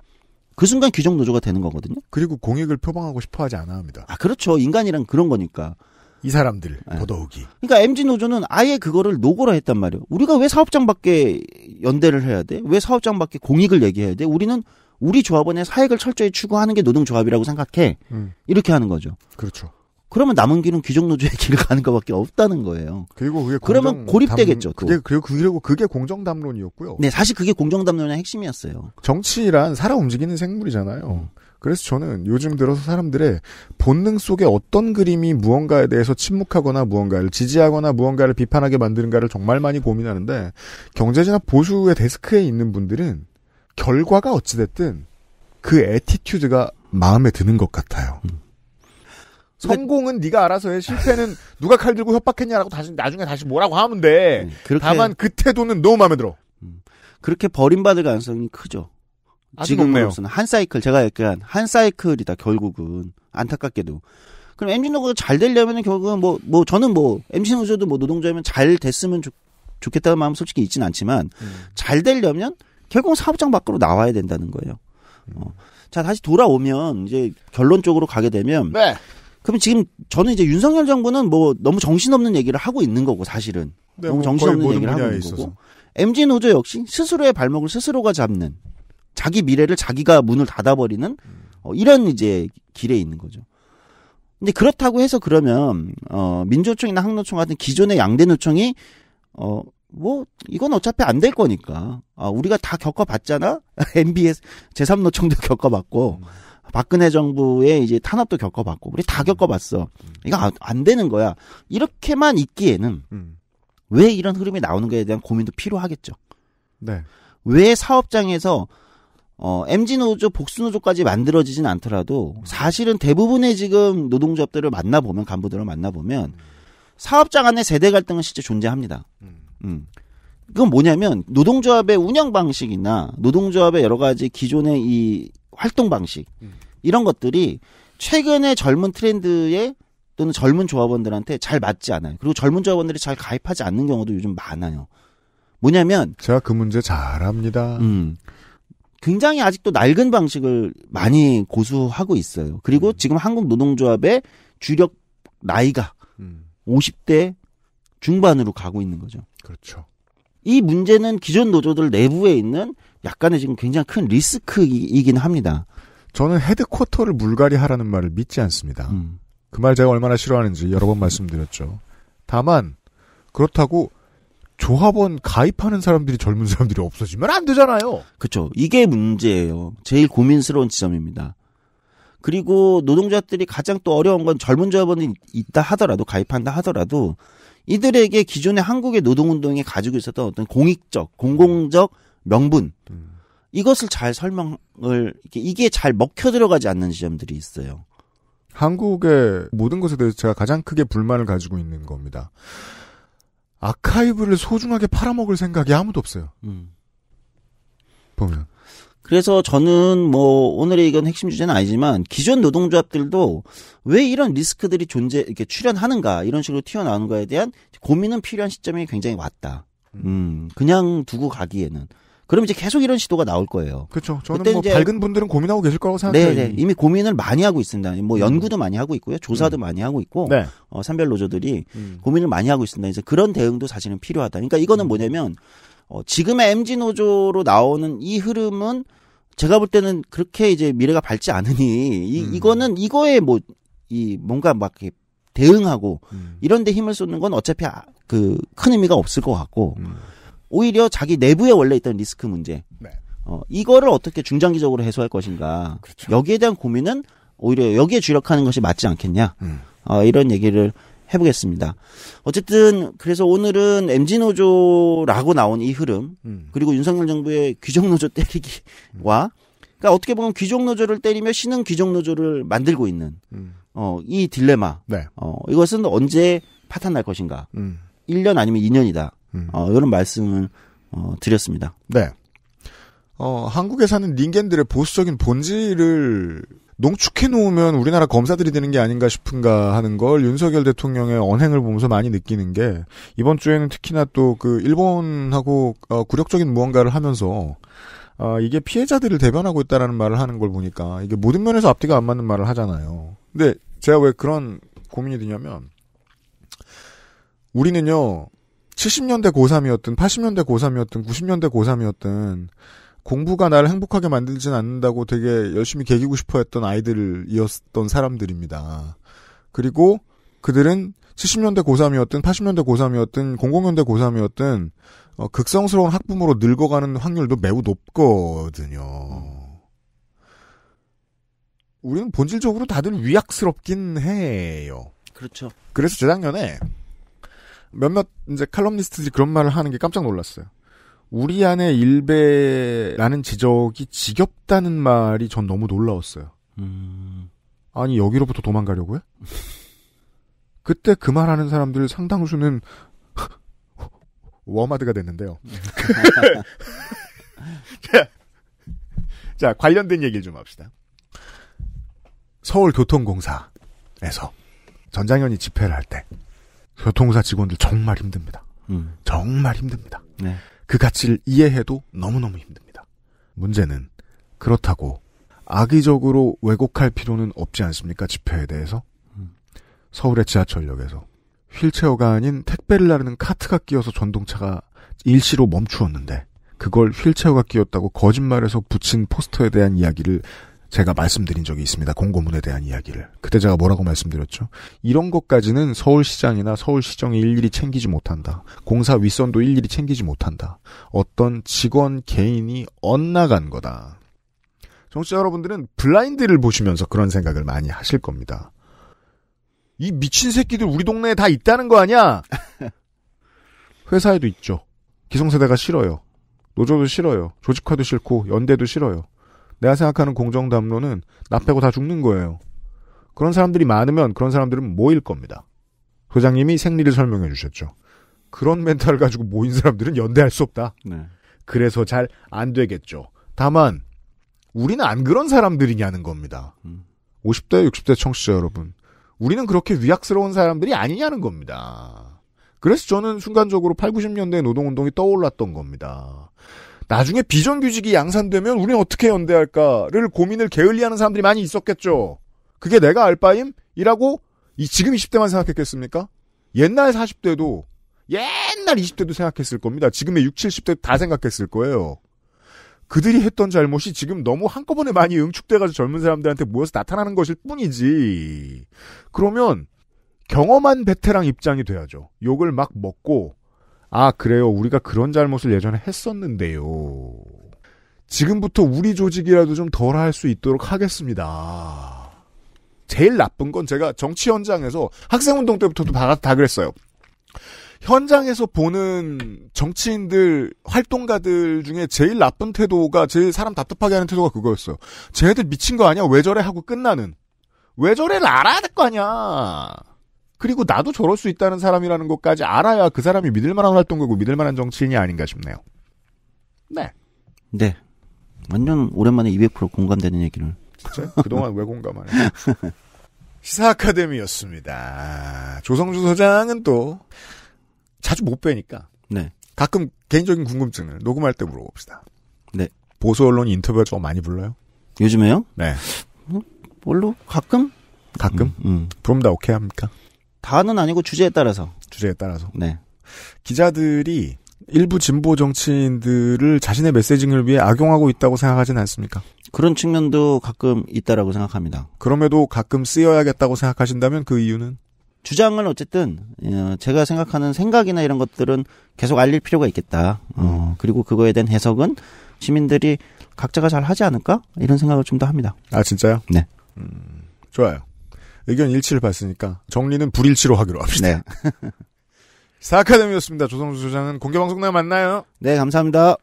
그 순간 귀족 노조가 되는 거거든요. 그리고 공익을 표방하고 싶어하지 않아 합니다. 아, 그렇죠. 인간이란 그런 거니까. 이 사람들 네. 더더욱이. 그러니까 MZ 노조는 아예 그거를 노고라 했단 말이에요. 우리가 왜 사업장 밖에 연대를 해야 돼? 왜 사업장 밖에 공익을 얘기해야 돼? 우리는 우리 조합원의 사익을 철저히 추구하는 게 노동조합이라고 생각해. 이렇게 하는 거죠. 그렇죠. 그러면 남은 길은 귀족노조의 길을 가는 것밖에 없다는 거예요. 그리고 그게 그러면 고립되겠죠. 그리고 그게 공정담론이었고요. 네, 사실 그게 공정담론의 핵심이었어요. 정치란 살아 움직이는 생물이잖아요. 그래서 저는 요즘 들어서 사람들의 본능 속에 어떤 그림이 무언가에 대해서 침묵하거나 무언가를 지지하거나 무언가를 비판하게 만드는가를 정말 많이 고민하는데 경제지나 보수의 데스크에 있는 분들은 결과가 어찌됐든 그 애티튜드가 마음에 드는 것 같아요. 성공은 네가 알아서 해. 실패는 누가 칼 들고 협박했냐라고 나중에 다시 뭐라고 하면 돼. 그렇게, 다만 그 태도는 너무 마음에 들어. 그렇게 버림받을 가능성이 크죠. 지금으로서는 한 사이클, 제가 약간 한 사이클이다 결국은 안타깝게도. 그럼 MZ노조가 잘 되려면은 결국은 저는 MZ노조도 노동조합이면 잘 됐으면 좋겠다는 마음 솔직히 있진 않지만 잘 되려면 결국 사업장 밖으로 나와야 된다는 거예요. 자, 다시 돌아오면 이제 결론 쪽으로 가게 되면. 네. 그럼 지금 저는 이제 윤석열 정부는 너무 정신없는 얘기를 하고 있는 거고 사실은. 네, 너무 정신없는 얘기를 하고 있는 있어서. 거고. MZ노조 역시 스스로의 발목을 스스로가 잡는 자기 미래를 자기가 문을 닫아버리는 이런 이제 길에 있는 거죠. 근데 그렇다고 해서 그러면 민주노총이나 항노총 같은 기존의 양대 노총이 이건 어차피 안 될 거니까. 아, 우리가 다 겪어봤잖아. MBS 제3노총도 겪어봤고. 박근혜 정부의 이제 탄압도 겪어봤고 우리 다 겪어봤어. 이거 안 되는 거야. 이렇게만 있기에는 왜 이런 흐름이 나오는가에 대한 고민도 필요하겠죠. 네. 왜 사업장에서 MZ노조, 복수노조까지 만들어지진 않더라도 사실은 대부분의 지금 노동조합들을 만나보면, 간부들을 만나보면 사업자 간의 세대 갈등은 실제 존재합니다. 그건 뭐냐면 노동조합의 운영 방식이나 노동조합의 여러 가지 기존의 이 활동 방식, 이런 것들이 최근의 젊은 트렌드에 또는 젊은 조합원들한테 잘 맞지 않아요. 그리고 젊은 조합원들이 잘 가입하지 않는 경우도 요즘 많아요. 뭐냐면 제가 그 문제 잘 압니다. 굉장히 아직도 낡은 방식을 많이 고수하고 있어요. 그리고 지금 한국 노동조합의 주력 나이가 50대 중반으로 가고 있는 거죠. 그렇죠. 이 문제는 기존 노조들 내부에 있는 약간의 지금 굉장히 큰 리스크이긴 합니다. 저는 헤드쿼터를 물갈이 하라는 말을 믿지 않습니다. 그 말 제가 얼마나 싫어하는지 여러 번 말씀드렸죠. 다만 그렇다고 조합원 가입하는 사람들이 젊은 사람들이 없어지면 안 되잖아요. 그렇죠. 이게 문제예요. 제일 고민스러운 지점입니다. 그리고 노동조합들이 가장 또 어려운 건 젊은 조합원이 있다 하더라도, 가입한다 하더라도 이들에게 기존의 한국의 노동운동이 가지고 있었던 어떤 공익적, 공공적 명분, 이것을 잘 설명을, 이게 잘 먹혀 들어가지 않는 지점들이 있어요. 한국의 모든 것에 대해서 제가 가장 크게 불만을 가지고 있는 겁니다. 아카이브를 소중하게 팔아먹을 생각이 아무도 없어요. 보면. 그래서 저는 뭐 오늘의 이건 핵심 주제는 아니지만 기존 노동조합들도 왜 이런 리스크들이 이렇게 출현하는가, 이런 식으로 튀어나오는가에 대한 고민은 필요한 시점이 굉장히 왔다. 그냥 두고 가기에는. 그럼 이제 계속 이런 시도가 나올 거예요. 그렇죠. 저는 뭐 밝은 분들은 고민하고 계실 거라고 생각해요. 네네. 이미 고민을 많이 하고 있습니다. 뭐 연구도 많이 하고 있고요, 조사도 많이 하고 있고, 네. 산별 노조들이 고민을 많이 하고 있습니다. 이제 그런 대응도 사실은 필요하다. 그러니까 이거는 뭐냐면 지금의 MZ 노조로 나오는 이 흐름은 제가 볼 때는 그렇게 이제 미래가 밝지 않으니 이거는 이거에 뭐 이 뭔가 막 대응하고 이런데 힘을 쏟는 건 어차피 그 큰 의미가 없을 것 같고. 오히려 자기 내부에 원래 있던 리스크 문제, 네. 이거를 어떻게 중장기적으로 해소할 것인가, 그렇죠. 여기에 대한 고민은 오히려 여기에 주력하는 것이 맞지 않겠냐, 이런 얘기를 해보겠습니다. 어쨌든 그래서 오늘은 MZ노조라고 나온 이 흐름, 그리고 윤석열 정부의 귀족노조 때리기와, 그러니까 어떻게 보면 귀족노조를 때리며 신흥 귀족노조를 만들고 있는 이 딜레마, 네. 이것은 언제 파탄날 것인가, 1년 아니면 2년이다. 이런 말씀을 드렸습니다. 네. 한국에 사는 닝겐들의 보수적인 본질을 농축해 놓으면 우리나라 검사들이 되는 게 아닌가 싶은가 하는 걸 윤석열 대통령의 언행을 보면서 많이 느끼는 게, 이번 주에는 특히나 또 그 일본하고 굴욕적인 무언가를 하면서 이게 피해자들을 대변하고 있다라는 말을 하는 걸 보니까 이게 모든 면에서 앞뒤가 안 맞는 말을 하잖아요. 근데 제가 왜 그런 고민이 드냐면, 우리는요 70년대 고3이었든 80년대 고3이었든 90년대 고3이었든 공부가 나를 행복하게 만들진 않는다고 되게 열심히 개기고 싶어했던 아이들이었던 사람들입니다. 그리고 그들은 70년대 고3이었든 80년대 고3이었든 00년대 고3이었든 극성스러운 학부모로 늙어가는 확률도 매우 높거든요. 우리는 본질적으로 다들 위약스럽긴 해요. 그렇죠. 그래서 재작년에 몇몇 이제 칼럼니스트들이 그런 말을 하는 게 깜짝 놀랐어요. 우리 안에 일베라는 지적이 지겹다는 말이 전 너무 놀라웠어요. 아니 여기로부터 도망가려고 해? 그때 그 말하는 사람들 상당수는 워마드가 됐는데요. 자, 관련된 얘기를 좀 합시다. 서울교통공사에서 전장현이 집회를 할 때 교통사 직원들 정말 힘듭니다. 정말 힘듭니다. 네. 그 가치를 이해해도 너무너무 힘듭니다. 문제는 그렇다고 악의적으로 왜곡할 필요는 없지 않습니까? 집회에 대해서. 서울의 지하철역에서 휠체어가 아닌 택배를 나르는 카트가 끼어서 전동차가 일시로 멈추었는데, 그걸 휠체어가 끼었다고 거짓말해서 붙인 포스터에 대한 이야기를 제가 말씀드린 적이 있습니다. 공고문에 대한 이야기를. 그때 제가 뭐라고 말씀드렸죠? 이런 것까지는 서울시장이나 서울시정이 일일이 챙기지 못한다. 공사 윗선도 일일이 챙기지 못한다. 어떤 직원 개인이 엇나간 거다. 정치자 여러분들은 블라인드를 보시면서 그런 생각을 많이 하실 겁니다. 이 미친 새끼들 우리 동네에 다 있다는 거 아니야? 회사에도 있죠. 기성세대가 싫어요. 노조도 싫어요. 조직화도 싫고 연대도 싫어요. 내가 생각하는 공정담론은 나 빼고 다 죽는 거예요. 그런 사람들이 많으면 그런 사람들은 모일 겁니다. 소장님이 생리를 설명해 주셨죠. 그런 멘탈을 가지고 모인 사람들은 연대할 수 없다. 네. 그래서 잘 안 되겠죠. 다만 우리는 안 그런 사람들이냐는 겁니다. 50대, 60대 청취자 여러분. 우리는 그렇게 위약스러운 사람들이 아니냐는 겁니다. 그래서 저는 순간적으로 80, 90년대 노동운동이 떠올랐던 겁니다. 나중에 비정규직이 양산되면 우리는 어떻게 연대할까를 고민을 게을리하는 사람들이 많이 있었겠죠. 그게 내가 알바임이라고 지금 20대만 생각했겠습니까? 옛날 40대도 옛날 20대도 생각했을 겁니다. 지금의 60, 70대도 다 생각했을 거예요. 그들이 했던 잘못이 지금 너무 한꺼번에 많이 응축돼가지고 젊은 사람들한테 모여서 나타나는 것일 뿐이지. 그러면 경험한 베테랑 입장이 돼야죠. 욕을 막 먹고 아 그래요. 우리가 그런 잘못을 예전에 했었는데요. 지금부터 우리 조직이라도 좀 덜 할 수 있도록 하겠습니다. 제일 나쁜 건 제가 정치 현장에서 학생운동 때부터도 다 그랬어요. 현장에서 보는 정치인들, 활동가들 중에 제일 나쁜 태도가, 제일 사람 답답하게 하는 태도가 그거였어요. 쟤들 미친 거 아니야? 왜 저래? 하고 끝나는. 왜 저래를 알아야 될 거 아니야. 그리고 나도 저럴 수 있다는 사람이라는 것까지 알아야 그 사람이 믿을 만한 활동가고 믿을 만한 정치인이 아닌가 싶네요. 네. 네. 완전 오랜만에 200% 공감되는 얘기를. 진짜요? 그동안 왜 공감 안 해? 시사 아카데미였습니다. 조성주 소장은 또 자주 못 뵈니까 네. 가끔 개인적인 궁금증을 녹음할 때 물어봅시다. 네. 보수 언론 인터뷰가 좀 많이 불러요? 요즘에요? 네. 뭘로? 가끔? 가끔? 그럼 다 오케이 합니까? 다는 아니고 주제에 따라서. 주제에 따라서? 네. 기자들이 일부 진보 정치인들을 자신의 메시징을 위해 악용하고 있다고 생각하진 않습니까? 그런 측면도 가끔 있다라고 생각합니다. 그럼에도 가끔 쓰여야겠다고 생각하신다면 그 이유는? 주장을 어쨌든 제가 생각하는 생각이나 이런 것들은 계속 알릴 필요가 있겠다. 그리고 그거에 대한 해석은 시민들이 각자가 잘 하지 않을까? 이런 생각을 좀 더 합니다. 아 진짜요? 네. 좋아요. 의견 일치를 봤으니까 정리는 불일치로 하기로 합시다. 네. 사카데미였습니다. 조성주 소장은 공개방송 날 만나요. 네, 감사합니다.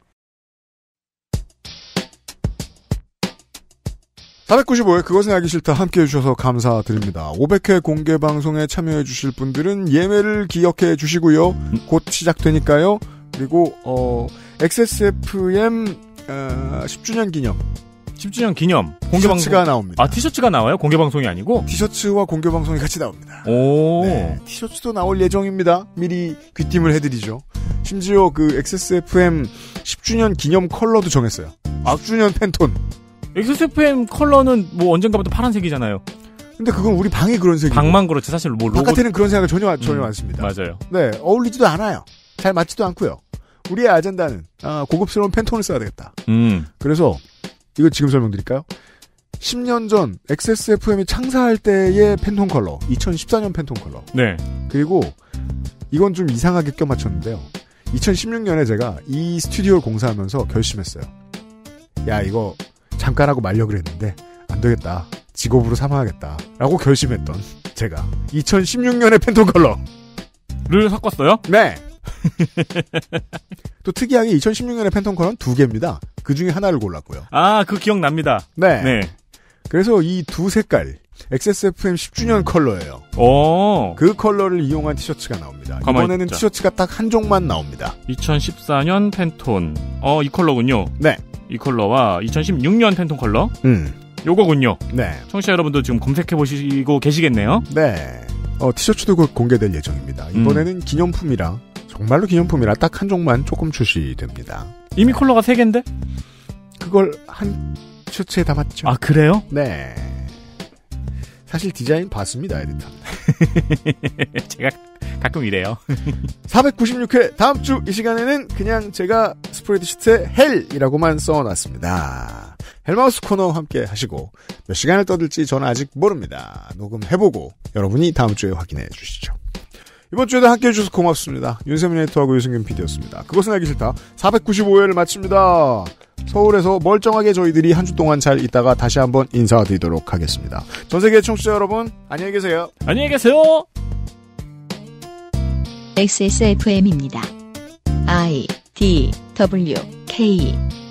495회 그것은 알기 싫다 함께해 주셔서 감사드립니다. 500회 공개방송에 참여해 주실 분들은 예매를 기억해 주시고요. 곧 시작되니까요. 그리고 XSFM 10주년 기념 공개방송 티셔츠가 나옵니다. 아 티셔츠가 나와요? 공개방송이 아니고? 티셔츠와 공개방송이 같이 나옵니다. 오. 네, 티셔츠도 나올 예정입니다. 미리 귀띔을 해드리죠. 심지어 그 XSFM 10주년 기념 컬러도 정했어요. 10주년 팬톤. XSFM 컬러는 뭐 언젠가부터 파란색이잖아요. 근데 그건 우리 방이 그런 색이고 방만 그렇지 사실 뭐 로고 바깥에는 그런 생각을 전혀 않습니다. 맞아요. 네 어울리지도 않아요. 잘 맞지도 않고요. 우리의 아젠다는 고급스러운 팬톤을 써야 되겠다. 그래서 이거 지금 설명드릴까요? 10년 전 XSFM이 창사할 때의 팬톤 컬러, 2014년 팬톤 컬러. 네. 그리고 이건 좀 이상하게 껴맞췄는데요. 2016년에 제가 이 스튜디오를 공사하면서 결심했어요. 야 이거 잠깐 하고 말려고 했는데 안 되겠다. 직업으로 삼아야겠다. 라고 결심했던 제가 2016년에 팬톤 컬러를 섞었어요? 네. 또 특이하게 2016년에 팬톤 컬러는 2개입니다. 그 중에 하나를 골랐고요. 아, 그 기억납니다. 네. 네. 그래서 이 두 색깔 XSFM 10주년 컬러예요. 오. 그 컬러를 이용한 티셔츠가 나옵니다. 이번에는 있자. 티셔츠가 딱 한 종만 나옵니다. 2014년 팬톤. 이 컬러군요. 네. 이 컬러와 2016년 팬톤 컬러. 요거군요. 네. 청취자 여러분도 지금 검색해보시고 계시겠네요. 네. 티셔츠도 곧 공개될 예정입니다. 이번에는 기념품이라, 정말로 기념품이라 딱 한 종만 조금 출시됩니다. 이미 컬러가 3개인데? 그걸 한 티셔츠에 담았죠. 아, 그래요? 네. 사실 디자인 봤습니다, 에디터. 제가 가끔 이래요. 496회 다음 주 이 시간에는 그냥 제가 스프레드시트에 헬이라고만 써놨습니다. 헬마우스 코너 함께 하시고 몇 시간을 떠들지 저는 아직 모릅니다. 녹음해보고 여러분이 다음 주에 확인해 주시죠. 이번 주에도 함께 해주셔서 고맙습니다. 윤세민 에디터하고 유승균 PD였습니다. 그것은 알기 싫다. 495회를 마칩니다. 서울에서 멀쩡하게 저희들이 한 주 동안 잘 있다가 다시 한번 인사드리도록 하겠습니다. 전세계 청취자 여러분 안녕히 계세요. 안녕히 계세요. XSFM입니다. I, D, W, K